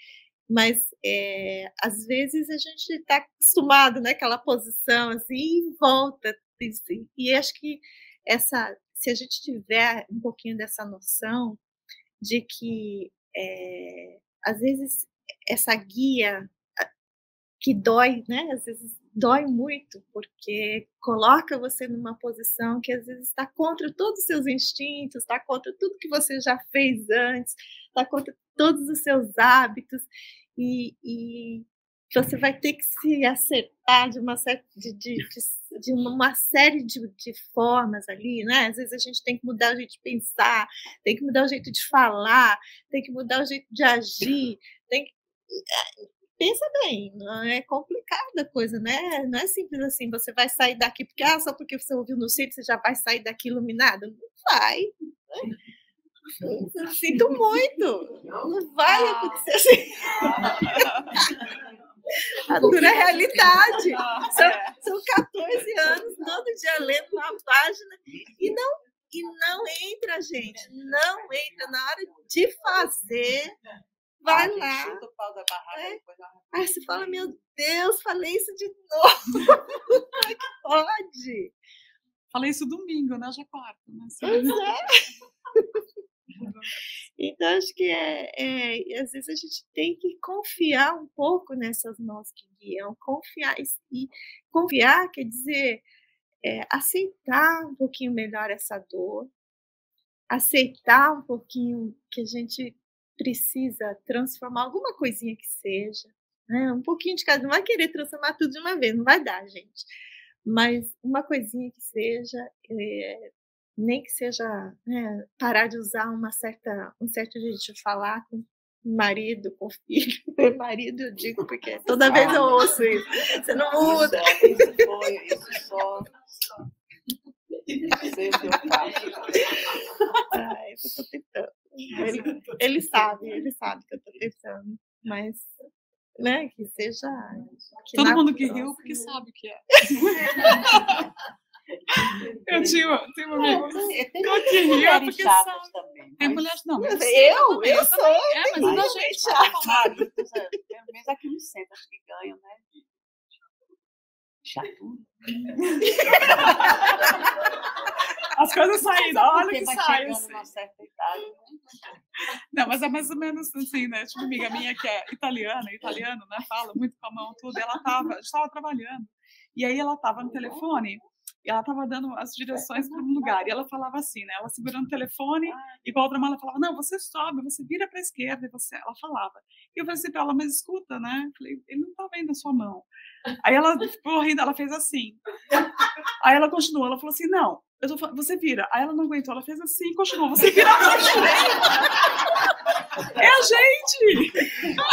Mas, é, às vezes, a gente está acostumado naquela posição, assim, e volta. Assim. E acho que essa, se a gente tiver um pouquinho dessa noção de que, é, às vezes, essa guia que dói, né? Às vezes, dói muito, porque coloca você numa posição que às vezes está contra todos os seus instintos, está contra tudo que você já fez antes, está contra todos os seus hábitos, e, e você vai ter que se acertar de uma, cer- de, de, de, de uma série de, de formas ali, né? Às vezes a gente tem que mudar o jeito de pensar, tem que mudar o jeito de falar, tem que mudar o jeito de agir, tem que... Pensa bem, não é complicada a coisa, né? Não é simples assim, você vai sair daqui, porque ah, só porque você ouviu no sítio, você já vai sair daqui iluminada. Não vai. Né? Eu sinto muito. Não vai acontecer assim. A dura realidade. São, são catorze anos, todo dia lendo uma página e não, e não entra, gente. Não entra na hora de fazer. Vai lá. Barraca, é. Aí você fala, meu Deus, falei isso de novo. Como é que pode? Falei isso domingo, né? Já quarta. Mas... Pois é. Então, acho que é, é, às vezes a gente tem que confiar um pouco nessas mãos que guiam. Confiar, e confiar quer dizer é, aceitar um pouquinho melhor essa dor, aceitar um pouquinho que a gente... precisa transformar alguma coisinha que seja, né? Um pouquinho de cada, não vai querer transformar tudo de uma vez, não vai dar, gente. Mas uma coisinha que seja, é, nem que seja, né, parar de usar uma certa, um certo jeito de falar com o marido, com o filho. Marido eu digo porque toda vez eu ouço isso, você não muda. Isso foi, isso só... Ai, eu tô tentando. Ele, ele sabe, ele sabe que eu tô tentando, mas né? Que seja... Que todo mundo que riu, porque sabe o que é. Eu tinha, tinha uma amiga. Tem mulheres chatas também. Tem mulheres, não. Mas eu? Eu sou. É, mas a gente chata. Pelo menos aqui no centro, acho que ganham, né? Chato. As coisas saindo, olha que sai. Assim. Não, mas é mais ou menos assim, né? Tipo, amiga minha que é italiana, italiano, né? Fala muito com a mão, tudo. Ela tava, estava trabalhando. E aí ela tava no telefone. E ela estava dando as direções para um lugar. E ela falava assim, né? Ela segurando o telefone e com a outra mão ela falava, não, você sobe, você vira para a esquerda. E você... ela falava. E eu falei assim para ela, mas escuta, né? Eu falei, ele não está vendo a sua mão. Aí ela ficou rindo, ela fez assim. Aí ela continuou, ela falou assim, não, eu tô... você vira. Aí ela não aguentou, ela fez assim e continuou, você vira a mão direita. É a gente!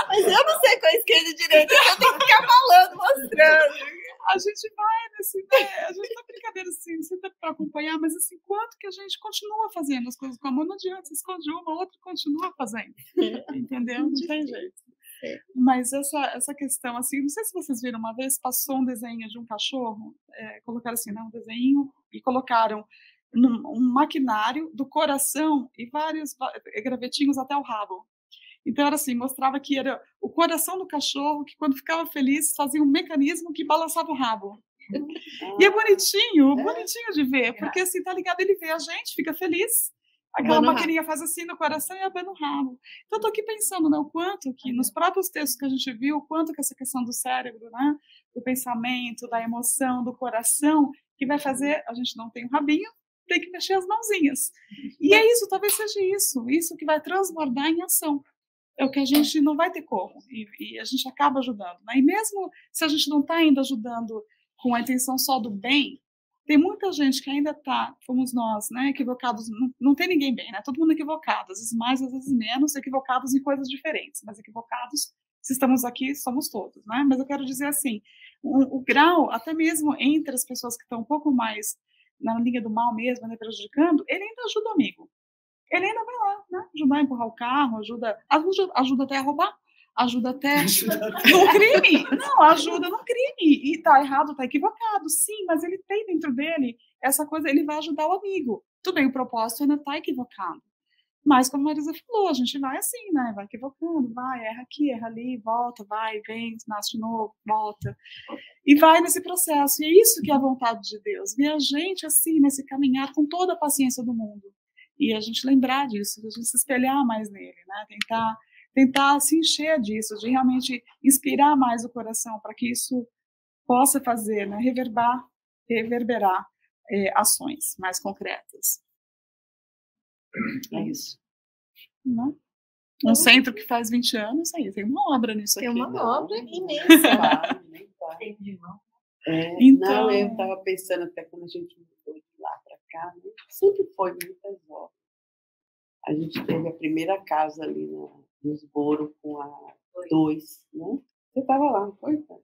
Mas eu não sei qual é a esquerda e direita, eu tenho que ficar falando, mostrando. A gente vai nesse, né? A gente tá brincadeira assim, você tá para acompanhar, mas assim, quanto que a gente continua fazendo as coisas com a mão, não adianta, você esconde uma, outra continua fazendo, entendeu? Não tem jeito. Mas essa, essa questão, assim, não sei se vocês viram uma vez, passou um desenho de um cachorro, é, colocaram assim, né, um desenho, e colocaram num, um maquinário do coração e vários gravetinhos até o rabo. Então, era assim, mostrava que era o coração do cachorro, que quando ficava feliz, fazia um mecanismo que balançava o rabo. E é bonitinho, bonitinho de ver, porque assim, tá ligado, ele vê a gente, fica feliz, aquela maquininha faz assim no coração e abana o rabo. Então, eu tô aqui pensando, né, o quanto que, nos próprios textos que a gente viu, o quanto que essa questão do cérebro, né, do pensamento, da emoção, do coração, que vai fazer, a gente não tem um rabinho, tem que mexer as mãozinhas. E é isso, talvez seja isso, isso que vai transbordar em ação. É o que a gente não vai ter como, e, e a gente acaba ajudando. Né? E mesmo se a gente não está ainda ajudando com a intenção só do bem, tem muita gente que ainda está, fomos nós, né, equivocados, não, não tem ninguém bem, né? Todo mundo equivocado, às vezes mais, às vezes menos, equivocados em coisas diferentes, mas equivocados, se estamos aqui, somos todos. Né? Mas eu quero dizer assim, o, o grau, até mesmo entre as pessoas que estão um pouco mais na linha do mal mesmo, né, prejudicando, ele ainda ajuda o amigo. Ele ainda vai lá, né? Ajudar a empurrar o carro, ajuda, ajuda, ajuda até a roubar, ajuda até no crime. Não, ajuda no crime. E tá errado, tá equivocado, sim, mas ele tem dentro dele essa coisa, ele vai ajudar o amigo. Tudo bem, o propósito ainda tá equivocado. Mas, como a Marisa falou, a gente vai assim, né? Vai equivocando, vai, erra aqui, erra ali, volta, vai, vem, nasce de novo, volta. E vai nesse processo. E é isso que é a vontade de Deus. Ver a gente assim, nesse caminhar com toda a paciência do mundo. E a gente lembrar disso, a gente se espelhar mais nele, né? Tentar, tentar se encher disso, de realmente inspirar mais o coração para que isso possa fazer, né? Reverberar, reverberar eh, ações mais concretas. É isso. Não? Um é. Centro que faz vinte anos, aí tem uma obra nisso tem aqui. Tem uma não. obra imensa. Claro, nem claro. É, então, não, eu estava pensando até quando a gente mudou de lá para cá, né? Sempre foi muitas obras. A gente teve a primeira casa ali no Esboro com a dois, né? Você estava lá, não foi? Tá?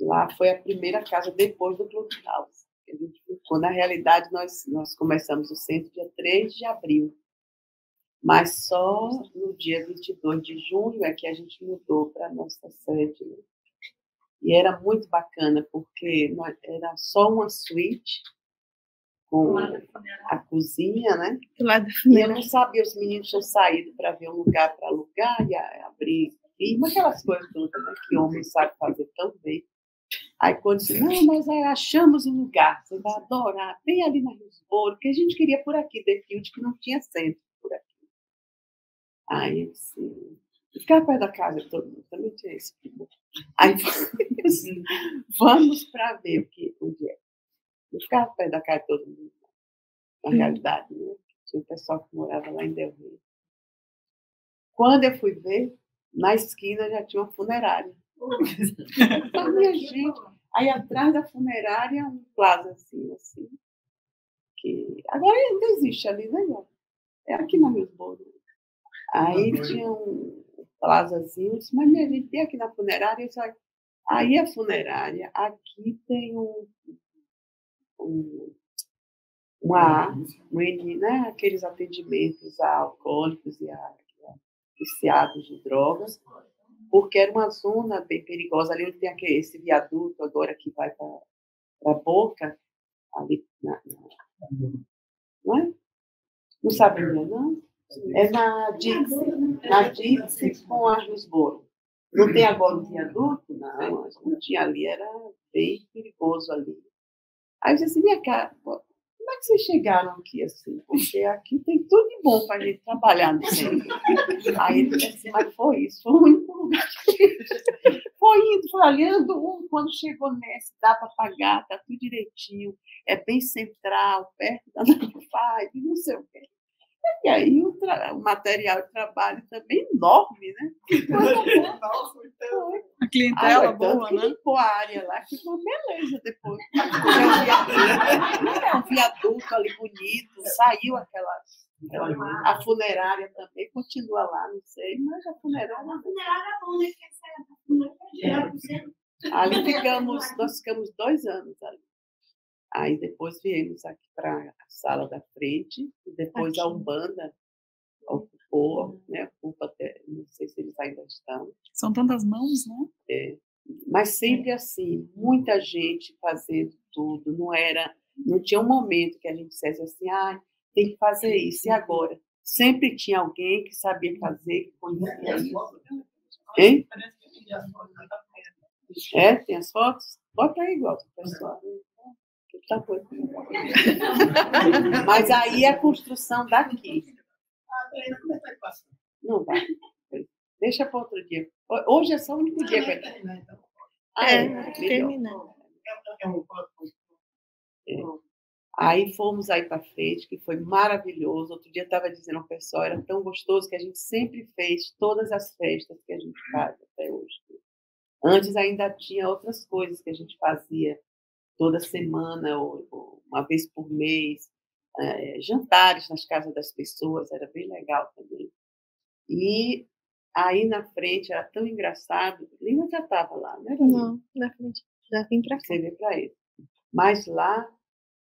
Lá foi a primeira casa depois do Clubhouse. A gente ficou. Na realidade, nós, nós começamos o centro dia três de abril, mas só no dia vinte e dois de junho é que a gente mudou para a nossa sede, né? E era muito bacana, porque era só uma suíte com a cozinha, né? E eu não sabia, os meninos tinham saído para ver um lugar para alugar e abrir firma, aquelas coisas todas, né? Que homem sabe fazer tão bem. Aí quando disse, não, nós achamos um lugar, você vai adorar, bem ali na Jusboa, que a gente queria por aqui, definitivamente que não tinha centro por aqui. Aí, assim... Ficar perto da casa, todo mundo também tinha esse tipo. Aí assim, vamos para ver o que é. Eu ficava perto da casa de todo mundo, na hum. realidade, né? Tinha um pessoal que morava lá em Delvio. Quando eu fui ver, na esquina já tinha uma funerária. Então, minha gente, aí atrás da funerária, um plaza assim, assim. Que... Agora ainda existe ali, né? É aqui na Lisboa. Aí não, não é? Tinha um. Plazazinho, mas minha gente tem aqui na funerária, só... aí a funerária, aqui tem um, um uma, um, né? Aqueles atendimentos a alcoólicos e a, a viciados de drogas, porque era uma zona bem perigosa, ali onde tem aquele, esse viaduto agora que vai para a Boca, ali, na, na, não é? Não sabia, não? É na Dixie, na Dixie com a Jusboa. Não tem agora um viaduto? Não, não tinha ali, era bem perigoso ali. Aí eu disse assim, minha cara, como é que vocês chegaram aqui assim? Porque aqui tem tudo de bom para a gente trabalhar no centro. Aí ele disse assim, mas foi isso, foi o único lugar. Foi indo, foi olhando, um, quando chegou nesse, dá para pagar, está tudo direitinho, é bem central, perto da Nova e não sei o quê. E aí o, tra... o material de trabalho também é enorme, né? A clientela boa, né? A área lá, que foi beleza depois. É um viaduto ali bonito, saiu aquela... A funerária também continua lá, não sei, mas a funerária... A funerária é bom, né? Porque essa funerária ali ficamos, nós ficamos dois anos ali. Aí depois viemos aqui para a sala da frente, e depois aqui. A Umbanda ocupou, né? Ocupa até, não sei se eles ainda estão. São tantas mãos, né? É. Mas sempre assim, muita gente fazendo tudo. Não era, não tinha um momento que a gente dissesse assim, ah, tem que fazer isso, e agora? Sempre tinha alguém que sabia fazer, que conhecia isso. Hein? É, tem as fotos? Bota aí igual, pessoal. Tá coisa. Mas aí a construção daqui. Não vai. Deixa para outro dia. Hoje é só o único dia. Vai terminar. Terminar. Aí fomos aí para frente, que foi maravilhoso. Outro dia estava dizendo uma pessoa, era tão gostoso que a gente sempre fez todas as festas que a gente faz até hoje. Antes ainda tinha outras coisas que a gente fazia. Toda semana, ou, ou uma vez por mês, é, jantares nas casas das pessoas, era bem legal também. E aí na frente era tão engraçado, Lina já estava lá, né? Não, na frente, já vim para cá. Você veio para ele. Mas lá,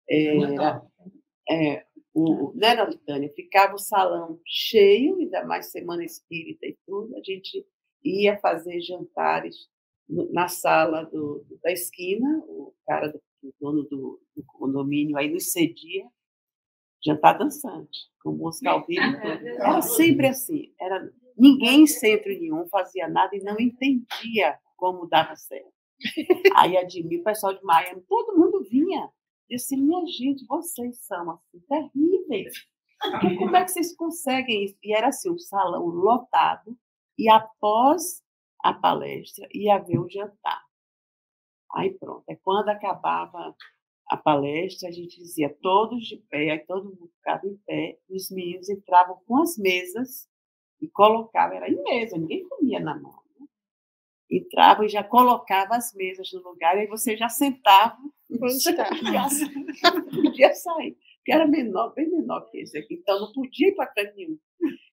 é, era, é, o, não era a Litânia, ficava o salão cheio, ainda mais semana espírita e tudo, a gente ia fazer jantares na sala do, da esquina, o cara do, do dono do, do condomínio aí nos cedia, jantar dançante, com música ao vivo. Era sempre assim, era, ninguém em centro nenhum fazia nada e não entendia como dava certo. Aí a Dimi, o pessoal de Miami, todo mundo vinha, disse, minha gente, vocês são assim, terríveis. Porque como é que vocês conseguem isso? E era assim, um salão lotado, e após a palestra, ia haver um jantar. Aí pronto, é quando acabava a palestra, a gente dizia todos de pé, aí todo mundo ficava em pé, e os meninos entravam com as mesas e colocavam, era em mesa, ninguém comia na mão, né? Entravam e já colocavam as mesas no lugar, e aí você já sentava, você podia, podia sair, porque era menor, bem menor que esse aqui, então não podia ir para canto nenhum.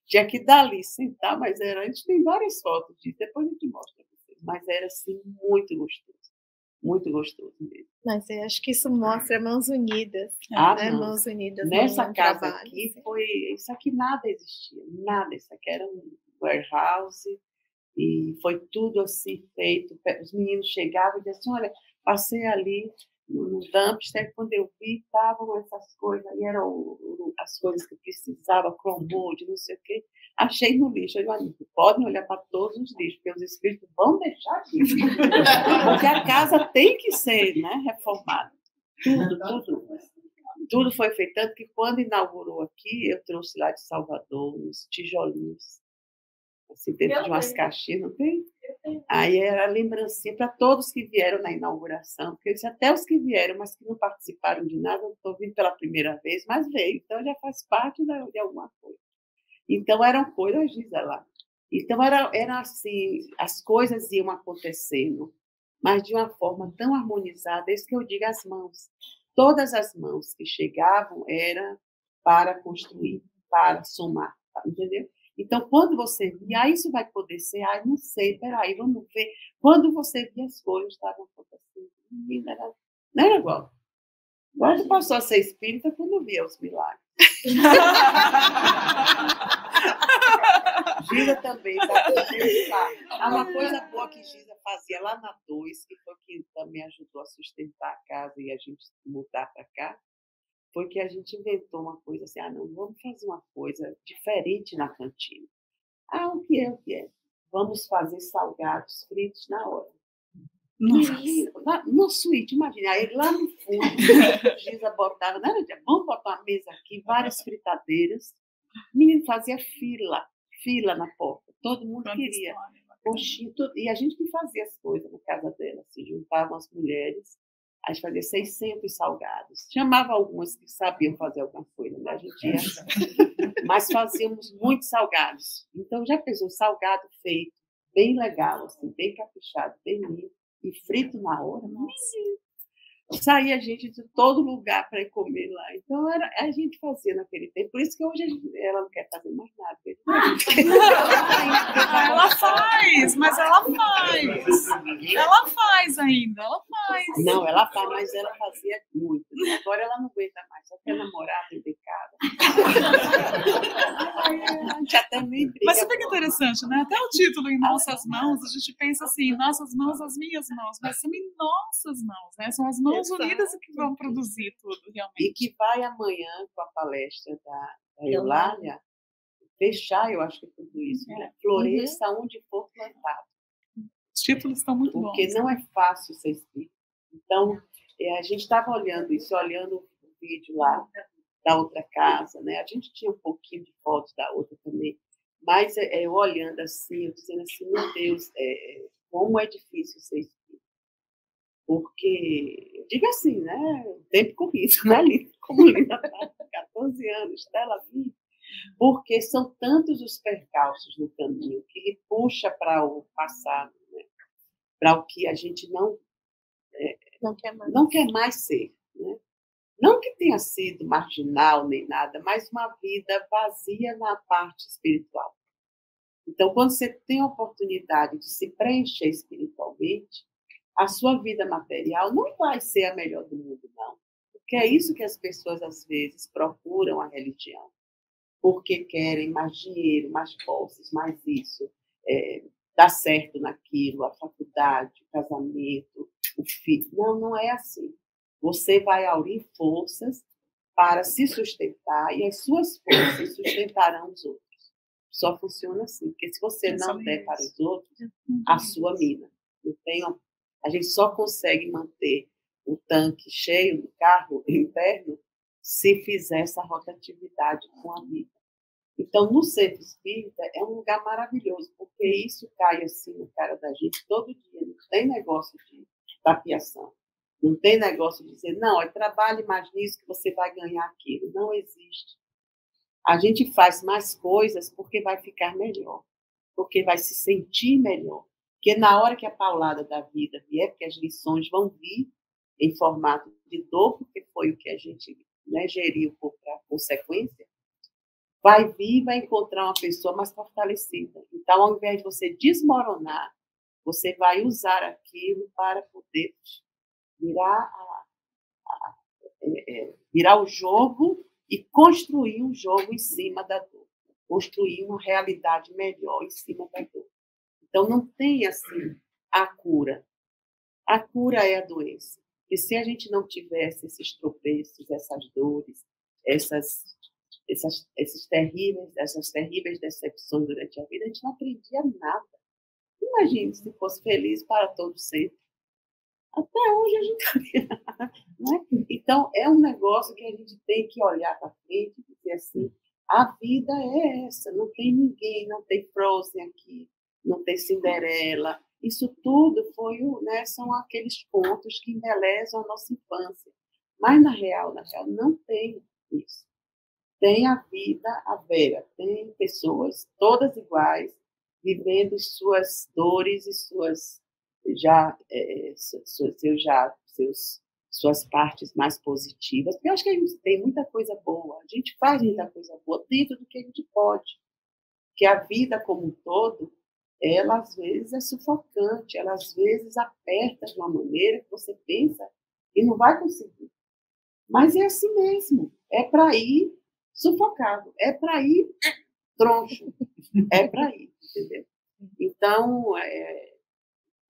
Tinha que dar ali, sentar, mas era... A gente tem várias fotos disso, depois a gente mostra. Mas era, assim, muito gostoso. Muito gostoso mesmo. Mas eu acho que isso mostra mãos unidas. Ah, né? Mãos unidas. Nessa casa trabalho, aqui, sim. Foi... Isso aqui nada existia, nada. Isso aqui era um warehouse e foi tudo, assim, feito. Os meninos chegavam e diziam assim, olha, passei ali no dumpster, quando eu vi, estavam essas coisas, aí eram o, as coisas que precisava, crombold, não sei o quê. Achei no lixo. Eu falei, podem olhar para todos os lixos, porque os espíritos vão deixar aqui. Porque a casa tem que ser, né, reformada. Tudo, tudo. Tudo foi feito. Tanto que quando inaugurou aqui, eu trouxe lá de Salvador uns tijolinhos, assim, dentro de umas caixinhas, não tem? Aí era lembrancinha para todos que vieram na inauguração, porque eu disse, até os que vieram, mas que não participaram de nada, eu estou vindo pela primeira vez, mas veio, então já faz parte da, de alguma coisa. Então eram coisas, Gisa, lá. Então era, era assim, as coisas iam acontecendo, mas de uma forma tão harmonizada, isso que eu digo, as mãos. Todas as mãos que chegavam eram para construir, para somar, entendeu? Então, quando você via, ah, isso vai poder ser, ah, não sei, peraí, vamos ver. Quando você via as coisas, estavam acontecendo, não era, não era igual. Agora passou a ser espírita quando via os milagres. Gisa também, tá? Uma coisa boa que Gisa fazia lá na dois, que foi que também ajudou a sustentar a casa e a gente mudar para cá, foi que a gente inventou uma coisa assim, ah, não, vamos fazer uma coisa diferente na cantina. Ah, o que é, o que é? Vamos fazer salgados fritos na hora. Nossa. No suíte, imagina, aí lá no fundo, Gisa botava, não era de, vamos botar uma mesa aqui, várias fritadeiras. Menino, fazia fila, fila na porta, todo mundo Pronto queria. História, coxinha, tudo, e a gente que fazia as coisas na casa dela, se juntavam as mulheres, a gente fazia seiscentos salgados. Chamava algumas que sabiam fazer alguma coisa, né? A gente ia, mas fazíamos muitos salgados. Então, já fez um salgado feito, bem legal, assim, bem caprichado, bem lindo. E frito na hora, nossa. Saía gente de todo lugar para ir comer lá. Então, era, a gente fazia naquele tempo. Por isso que hoje a gente, ela não quer fazer mais nada. Ah, ela faz, mas ela faz. Ela faz ainda, ela faz. Não, ela faz, mas ela fazia muito. Agora ela não aguenta mais, só quer namorar, beber cara. A gente até nem briga. Mas super interessante, né? Até o título, Em Nossas Mãos, a gente pensa assim, nossas mãos, as minhas mãos, mas são em nossas mãos, né? São as mãos Exato. unidas que vão produzir tudo, realmente. E que vai amanhã com a palestra da, da Eulália, fechar, eu acho que tudo isso, é. né? Floresta uhum. onde for plantado. Os títulos estão muito Porque bons. Porque não né? é fácil ser espírita. Então, é, a gente estava olhando isso, olhando o vídeo lá da outra casa, né? A gente tinha um pouquinho de fotos da outra também, mas é, eu olhando assim, eu dizendo assim, meu Deus, é, como é difícil ser espírita. Porque, diga assim, né? O tempo corrido, né, Lina? Como Lina está, quatorze anos, Estela, vinte. Porque são tantos os percalços no caminho que ele puxa para o passado, né? Para o que a gente não, é, não, quer, mais. não quer mais ser. Né? Não que tenha sido marginal nem nada, mas uma vida vazia na parte espiritual. Então, quando você tem a oportunidade de se preencher espiritualmente, a sua vida material não vai ser a melhor do mundo, não. Porque é isso que as pessoas, às vezes, procuram a religião. Porque querem mais dinheiro, mais posses, mais isso, é, dar certo naquilo, a faculdade, o casamento, o filho. Não, não é assim. Você vai aurir forças para se sustentar e as suas forças sustentarão os outros. Só funciona assim, porque se você não der para os outros, a sua mina. Então, a gente só consegue manter o tanque cheio do carro interno se fizer essa rotatividade com a vida. Então, no centro espírita é um lugar maravilhoso, porque isso cai assim no cara da gente todo dia. Não tem negócio de tapiação. Não tem negócio de dizer, não, trabalhe mais nisso que você vai ganhar aquilo. Não existe. A gente faz mais coisas porque vai ficar melhor, porque vai se sentir melhor. Porque na hora que a paulada da vida vier, porque as lições vão vir em formato de dor, porque foi o que a gente... Né, gerir a consequência, vai vir, vai encontrar uma pessoa mais fortalecida. Então, ao invés de você desmoronar, você vai usar aquilo para poder virar, a, a, é, é, virar o jogo e construir um jogo em cima da dor, construir uma realidade melhor em cima da dor. Então, não tem assim a cura. A cura é a doença. E se a gente não tivesse esses tropeços, essas dores, essas, essas, esses terríveis, essas terríveis decepções durante a vida, a gente não aprendia nada. Imagina se fosse feliz para todo sempre. Até hoje a gente não é? Então, é um negócio que a gente tem que olhar para frente e dizer assim, a vida é essa, não tem ninguém, não tem Frozen aqui, não tem Cinderela. Isso tudo foi, né, são aqueles contos que embelezam a nossa infância. Mas, na real, na real, não tem isso. Tem a vida, a Vera, tem pessoas todas iguais, vivendo suas dores e suas, já, é, suas, seus, já, seus, suas partes mais positivas. Porque eu acho que a gente tem muita coisa boa, a gente faz muita coisa boa dentro do que a gente pode. Porque a vida como um todo, ela, às vezes, é sufocante, ela, às vezes, aperta de uma maneira que você pensa e não vai conseguir. Mas é assim mesmo, é para ir sufocado, é para ir troncho. É para ir, entendeu? Então, é,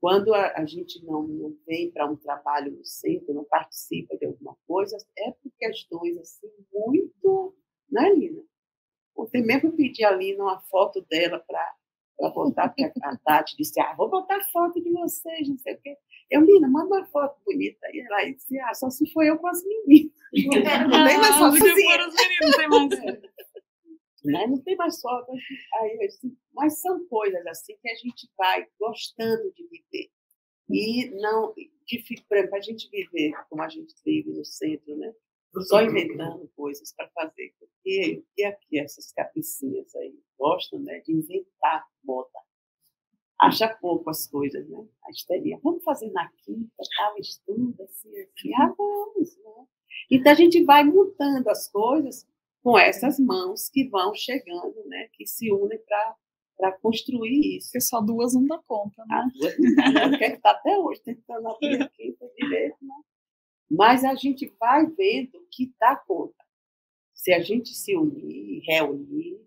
quando a, a gente não, não vem para um trabalho no centro, não participa de alguma coisa, é por questões assim, muito... Né, Lina? Ontem mesmo eu pedi a Lina uma foto dela para ela botar, porque a Tati disse, ah, vou botar foto de vocês, não sei o quê. Eu, Lina, manda uma foto bonita. E ela disse, ah, só se for eu com as meninas. Não tem mais foto. Não tem mais foto. Aí eu disse, mas são coisas assim que a gente vai gostando de viver. E não, de, por exemplo, a gente viver como a gente vive no centro, né? Só inventando coisas para fazer. Porque, e aqui essas cabecinhas aí gostam, né, de inventar moda. Acha pouco as coisas, né? A Estelinha, vamos fazer na quinta, tal, estuda, assim, assim. Ah, vamos, né? Então, a gente vai montando as coisas com essas mãos que vão chegando, né? Que se unem para construir isso. Porque só duas não dá conta, né? Ah, duas não dá. Porque está até hoje tentando abrir a quinta direito, né? Mas a gente vai vendo que dá conta. Se a gente se unir, reunir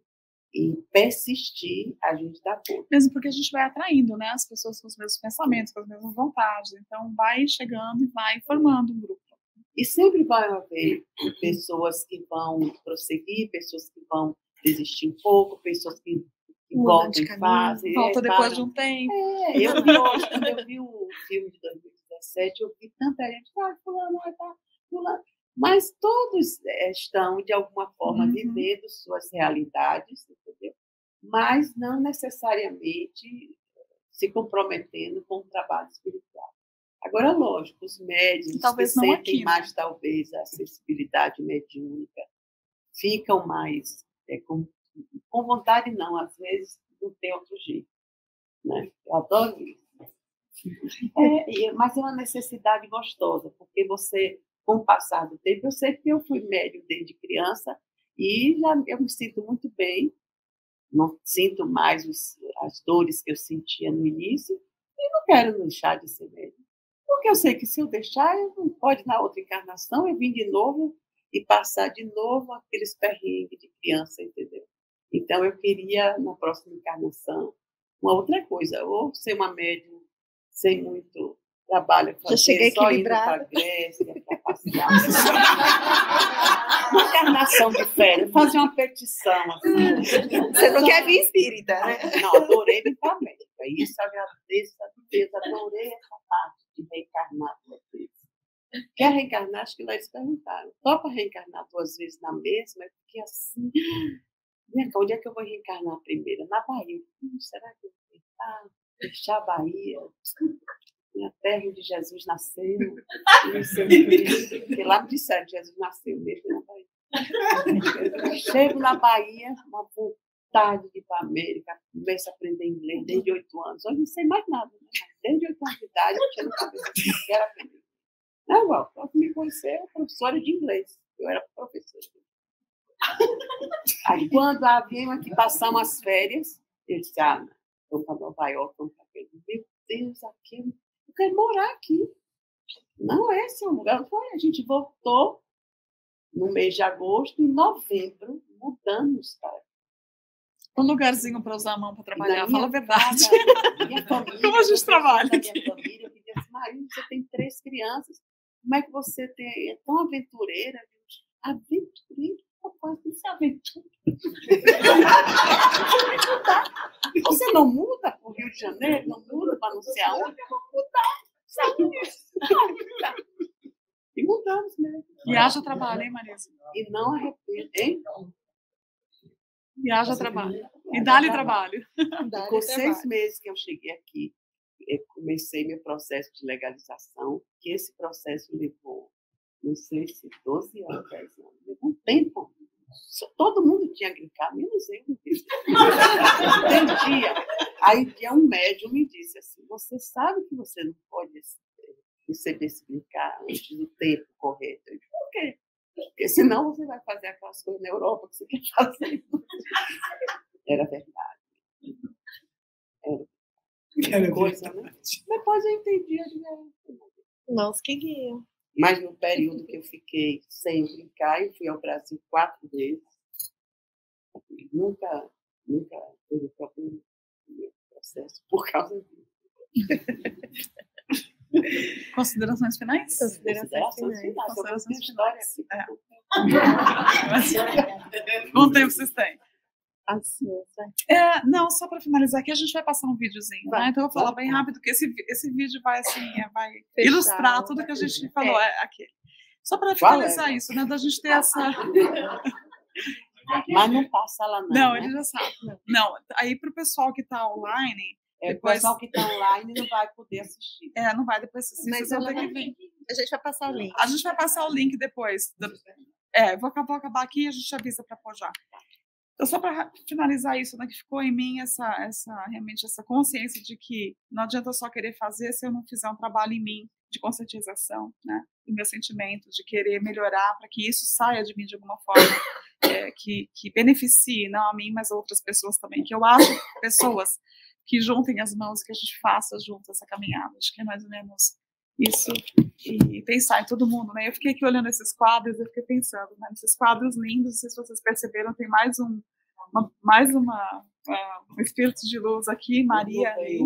e persistir, a gente dá conta. Mesmo porque a gente vai atraindo, né, as pessoas com os mesmos pensamentos, com as mesmas vontades. Então, vai chegando e vai formando um grupo. E sempre vai haver pessoas que vão prosseguir, pessoas que vão desistir um pouco, pessoas que voltam e fazem. Volta depois de um tempo. É, eu vi hoje, quando eu vi o filme de dois mil e dezessete, eu vi tanta gente, ah, fulano, tá, fulano. Mas todos estão, de alguma forma, uhum, vivendo suas realidades, entendeu? Mas não necessariamente se comprometendo com o trabalho espiritual. Agora, lógico, os médiums que sentem mais, talvez, a acessibilidade mediúnica, ficam mais é, com, com vontade, não, às vezes não tem outro jeito, né? Eu adoro isso. É, mas é uma necessidade gostosa, porque você... Com o passar do tempo, eu sei que eu fui médium desde criança e já, eu me sinto muito bem, não sinto mais os, as dores que eu sentia no início e não quero deixar de ser médium. Porque eu sei que se eu deixar, eu não pode na outra encarnação eu vir de novo e passar de novo aqueles perrengues de criança, entendeu? Então, eu queria, na próxima encarnação, uma outra coisa, ou ser uma médium sem muito... Trabalho, já cheguei equilibrada. Só indo para Grécia, para passear. Uma encarnação de férias, fazer uma petição. Assim. Você não quer vir espírita, né? Não, adorei vir para a América. Isso, agradeço a Deus, adorei essa parte de reencarnar duas vezes. Quer reencarnar? Acho que lá eles perguntaram. Só para reencarnar duas vezes na mesma, eu fiquei assim. Onde é que eu vou reencarnar primeiro? Na Bahia. Hum, será que eu vou tentar deixar a Bahia? Na terra onde Jesus nasceu, porque lá me disseram que Jesus nasceu mesmo na Bahia. Chego na Bahia, uma vontade de ir para a América, começo a aprender inglês desde oito anos. Hoje não sei mais nada, né? Desde oito anos de idade, eu tinha não quero aprender. Não, igual, só que me conheceu professora de inglês, eu era professora. Aí quando a vinha aqui passar umas férias, eu disse, ah, não, vamos para Nova Iorque, vamos para aquele meu Deus, aqui. Eu quero morar aqui. Não, esse é o lugar. A gente voltou no mês de agosto, em novembro, mudamos, cara. Um lugarzinho para usar a mão para trabalhar, fala a verdade. Casa, minha família, como a gente trabalha? Minha família, eu pedi assim, Marinho, você tem três crianças, como é que você tem, é tão aventureira? Aventureira? Rapaz, isso é aventura. Você não muda para o Rio de Janeiro? Não muda para não ser aonde? Eu vou mudar. Sabe disso? E mudamos mesmo. E haja trabalho, hein, Marisa? E não arrependo, hein? E haja trabalho. E dá-lhe trabalho. Com seis meses que eu cheguei aqui, eu comecei meu processo de legalização, que esse processo levou, não sei se doze anos, dez anos, levou um tempo. Todo mundo tinha gritado, menos eu. Tem dia. Aí dia um médium me disse assim, você sabe que você não pode receber esse brincar antes do tempo correto. Eu disse, por quê? Porque senão você vai fazer aquelas coisas na Europa que você quer fazer. Era verdade. Era, Era coisa, verdade. Né? Depois eu entendi. Nossa, que guia. Mas no período que eu fiquei sem brincar, eu fui ao Brasil quatro vezes. Nunca nunca teve problema no processo por causa disso. Considerações finais? Considerações finais. Considerações finais. Quanto tempo vocês têm? Assim, é, não, só para finalizar aqui, a gente vai passar um videozinho, vai, né? Então eu vou falar vai, bem vai. rápido, porque esse, esse vídeo vai, assim, é, vai Fechar, ilustrar tudo que a gente falou é. aqui. Só para finalizar é? isso, né? Da gente ter essa... Mas não passa lá não, Não, né? ele já sabe. Não, não aí para o pessoal que está online... É, depois... O pessoal que está online não vai poder assistir. É, não vai depois assistir. Mas vocês vão ter que vir. A gente vai passar o link. A gente vai passar o link depois. Do... É, vou acabar, vou acabar aqui e a gente avisa para pôr já. Então, só para finalizar isso, né, que ficou em mim essa, essa, realmente essa consciência de que não adianta eu só querer fazer se eu não fizer um trabalho em mim de conscientização, né, do meu sentimento, de querer melhorar para que isso saia de mim de alguma forma, é, que, que beneficie, não a mim, mas a outras pessoas também, que eu acho pessoas que juntem as mãos e que a gente faça junto essa caminhada, acho que é mais ou menos isso, e pensar em todo mundo, né? Eu fiquei aqui olhando esses quadros, eu fiquei pensando, né? Esses quadros lindos, não sei se vocês perceberam, tem mais um, uma, mais uma, uh, um espírito de luz aqui, Maria e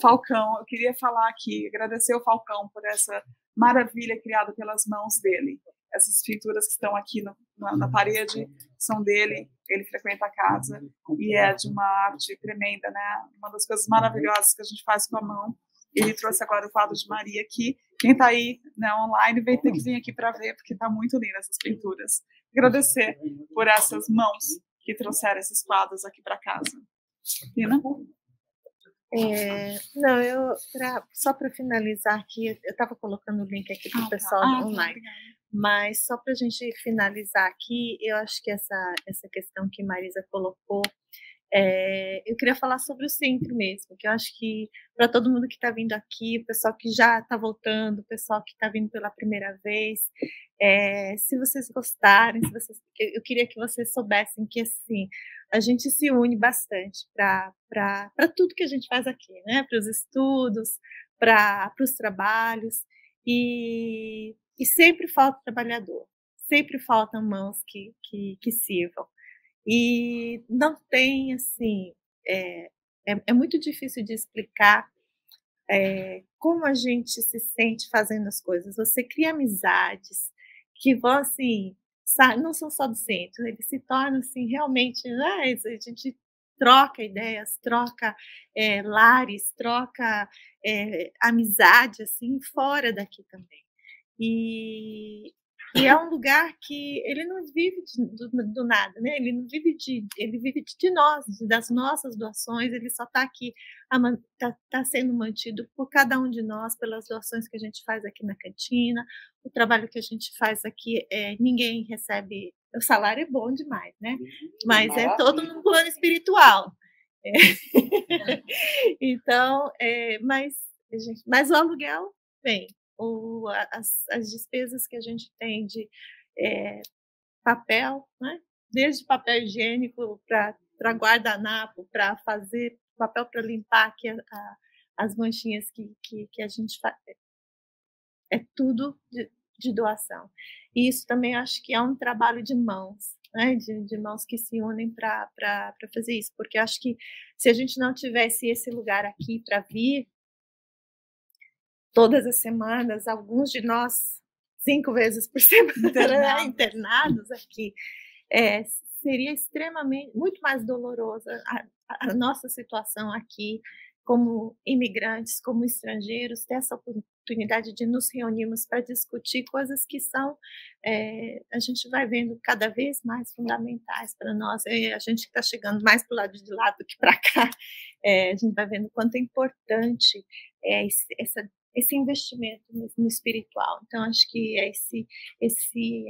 Falcão. Eu queria falar aqui, agradecer ao Falcão por essa maravilha criada pelas mãos dele. Essas pinturas que estão aqui no, na, na parede são dele, ele frequenta a casa e é de uma arte tremenda, né? Uma das coisas maravilhosas que a gente faz com a mão. Ele trouxe agora o quadro de Maria aqui. Quem está aí, né, online vai ter que vir aqui para ver, porque está muito linda essas pinturas. Agradecer por essas mãos que trouxeram esses quadros aqui para casa. Nina? É, não, eu, pra, só para finalizar aqui, eu estava colocando o link aqui para o ah, pessoal tá. ah, online, tá mas só para a gente finalizar aqui, eu acho que essa, essa questão que Marisa colocou, É, eu queria falar sobre o centro mesmo, que eu acho que para todo mundo que está vindo aqui, o pessoal que já está voltando, o pessoal que está vindo pela primeira vez, é, se vocês gostarem, se vocês, eu queria que vocês soubessem que assim, a gente se une bastante para tudo que a gente faz aqui, né? Para os estudos, para os trabalhos, e, e sempre falta trabalhador, sempre faltam mãos que, que, que sirvam. E não tem, assim, é, é, é muito difícil de explicar é, como a gente se sente fazendo as coisas. Você cria amizades que vão, assim, não são só do centro, eles se tornam, assim, realmente, né? A gente troca ideias, troca é, lares, troca é, amizade, assim, fora daqui também. E... E é um lugar que ele não vive de, do, do nada, né? Ele não vive de, ele vive de nós, das nossas doações. Ele só está aqui, está tá sendo mantido por cada um de nós, pelas doações que a gente faz aqui na cantina, o trabalho que a gente faz aqui. É, ninguém recebe, o salário é bom demais, né? Mas maravilha. É todo no plano espiritual. É. Então, é, mas, gente, mas o aluguel vem. Ou as, as despesas que a gente tem de é, papel, né? Desde papel higiênico para guardanapo, para fazer papel para limpar aqui a, a, as manchinhas que, que, que a gente faz. É tudo de, de doação. E isso também acho que é um trabalho de mãos, né? de, de mãos que se unem para fazer isso, porque acho que se a gente não tivesse esse lugar aqui para vir, todas as semanas, alguns de nós, cinco vezes por semana, Internado. internados aqui, é, seria extremamente, muito mais dolorosa a, a nossa situação aqui, como imigrantes, como estrangeiros, ter essa oportunidade de nos reunirmos para discutir coisas que são, é, a gente vai vendo cada vez mais fundamentais para nós, e a gente que está chegando mais para o lado de lá do que para cá, é, a gente vai vendo quanto é importante é, essa esse investimento no espiritual. Então, acho que é esse, esse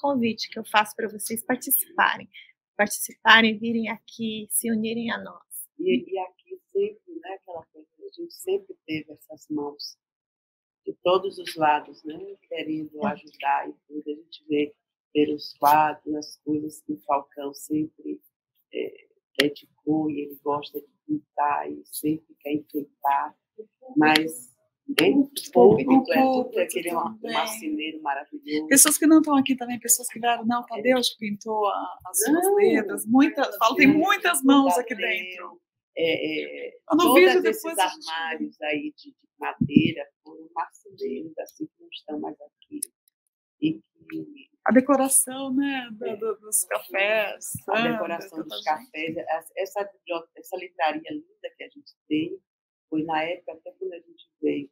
convite que eu faço para vocês participarem, participarem, virem aqui, se unirem a nós. E, e aqui sempre, né, aquela coisa, a gente sempre teve essas mãos de todos os lados, né, querendo ajudar e tudo. A gente vê pelos quadros, as coisas que o Falcão sempre é, dedicou, e ele gosta de pintar e sempre quer enfeitar, mas bem pouco completo, aquele marceneiro maravilhoso. Pessoas que não estão aqui também, pessoas que viraram, não, Tadeus que pintou a, as não, suas letras, muitas, falo, tem muitas mãos aqui dentro. É, é, todos esses armários aí de, de madeira foram marceneiros, assim que não estão mais aqui. E que, a decoração, né, do, é, do, dos cafés. A ah, decoração dos cafés. Essa, essa livraria linda que a gente tem foi na época até quando a gente veio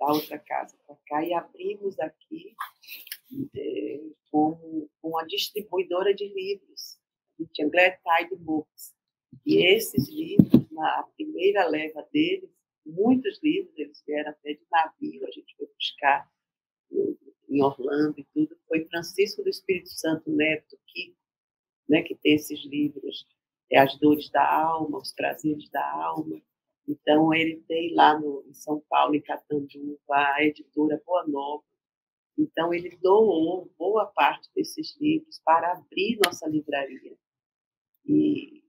da outra casa para cá e abrimos aqui é, como uma distribuidora de livros. A gente tinha Glad-Tide Books. E esses livros, na primeira leva deles, muitos livros, eles vieram até de navio, a gente foi buscar em Orlando e tudo, foi Francisco do Espírito Santo Neto, Kiko, né, que tem esses livros, é As Dores da Alma, Os Prazeres da Alma. Então, ele tem lá no, em São Paulo, em Catanduva, a editora Boa Nova. Então, ele doou boa parte desses livros para abrir nossa livraria. E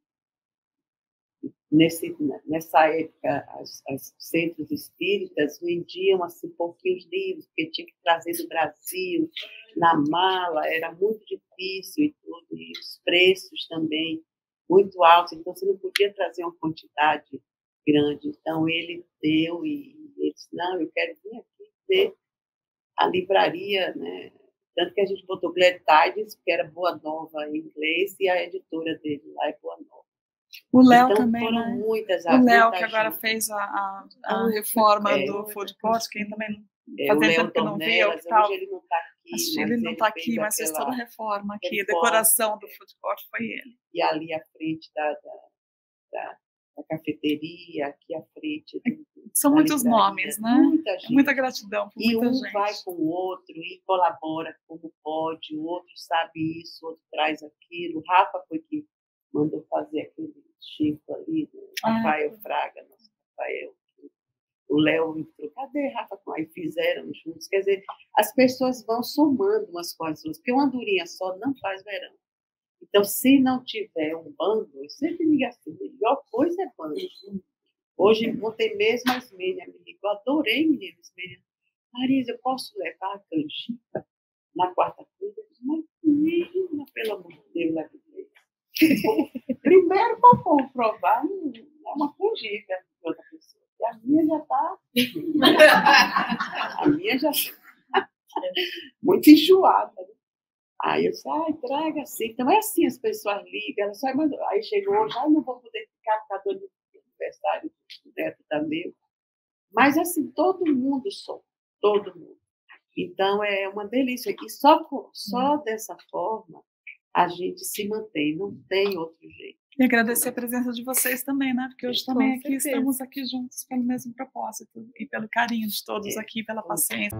Nesse, nessa época, as, as centros espíritas vendiam assim, pouquinhos livros, porque tinha que trazer do Brasil, na mala, era muito difícil e tudo, e os preços também muito altos, então você não podia trazer uma quantidade grande. Então ele deu e ele disse: não, eu quero vir aqui ter a livraria, né? Tanto que a gente botou Glad-Tides, que era Boa Nova em inglês, e a editora dele lá é Boa Nova. O Léo então, também, né? muitas, o Léo que agora junto. fez a, a, a reforma é, do Food Court, que também é, fazia tempo que não via o que tal. Ele não está aqui, ele não tá aqui, mas fez toda a reforma aqui, reforma, a decoração do Food Court foi ele. E ali à frente da, da, da, da cafeteria, aqui à frente... Do, São muitos nomes, né? Muita, gente. muita gratidão por e muita um gente. E um vai com o outro e colabora como pode, o outro sabe isso, o outro traz aquilo. O Rafa foi que mandou fazer aquele Chico ali, né? ah, Rafael Fraga, nosso Rafael. O Léo entrou, cadê Rafa? Aí fizeram juntos. Quer dizer, as pessoas vão somando umas com as outras, porque uma andorinha só não faz verão. Então, se não tiver um bando, eu sempre digo assim, melhor coisa é bando. Hoje, ontem mesmo, as meninas me ligou, adorei, meninas, meninas. Marisa, eu posso levar a canjica na quarta-feira? Eu disse, mas menina, pelo amor de Deus, leva. Primeiro para comprovar é uma canjica de outra pessoa. E a minha já está. A minha já está muito enjoada. Né? Aí eu disse, ai, traga assim. Então é assim, as pessoas ligam, elas só mandam. Aí chegou hoje, ah, não vou poder ficar por causa do aniversário do neto também. Mas assim, todo mundo só, todo mundo. Então é uma delícia. E só, só dessa forma a gente se mantém, não tem outro jeito. E agradecer a presença de vocês também, né? Porque hoje também aqui estamos aqui juntos pelo mesmo propósito e pelo carinho de todos aqui, pela paciência.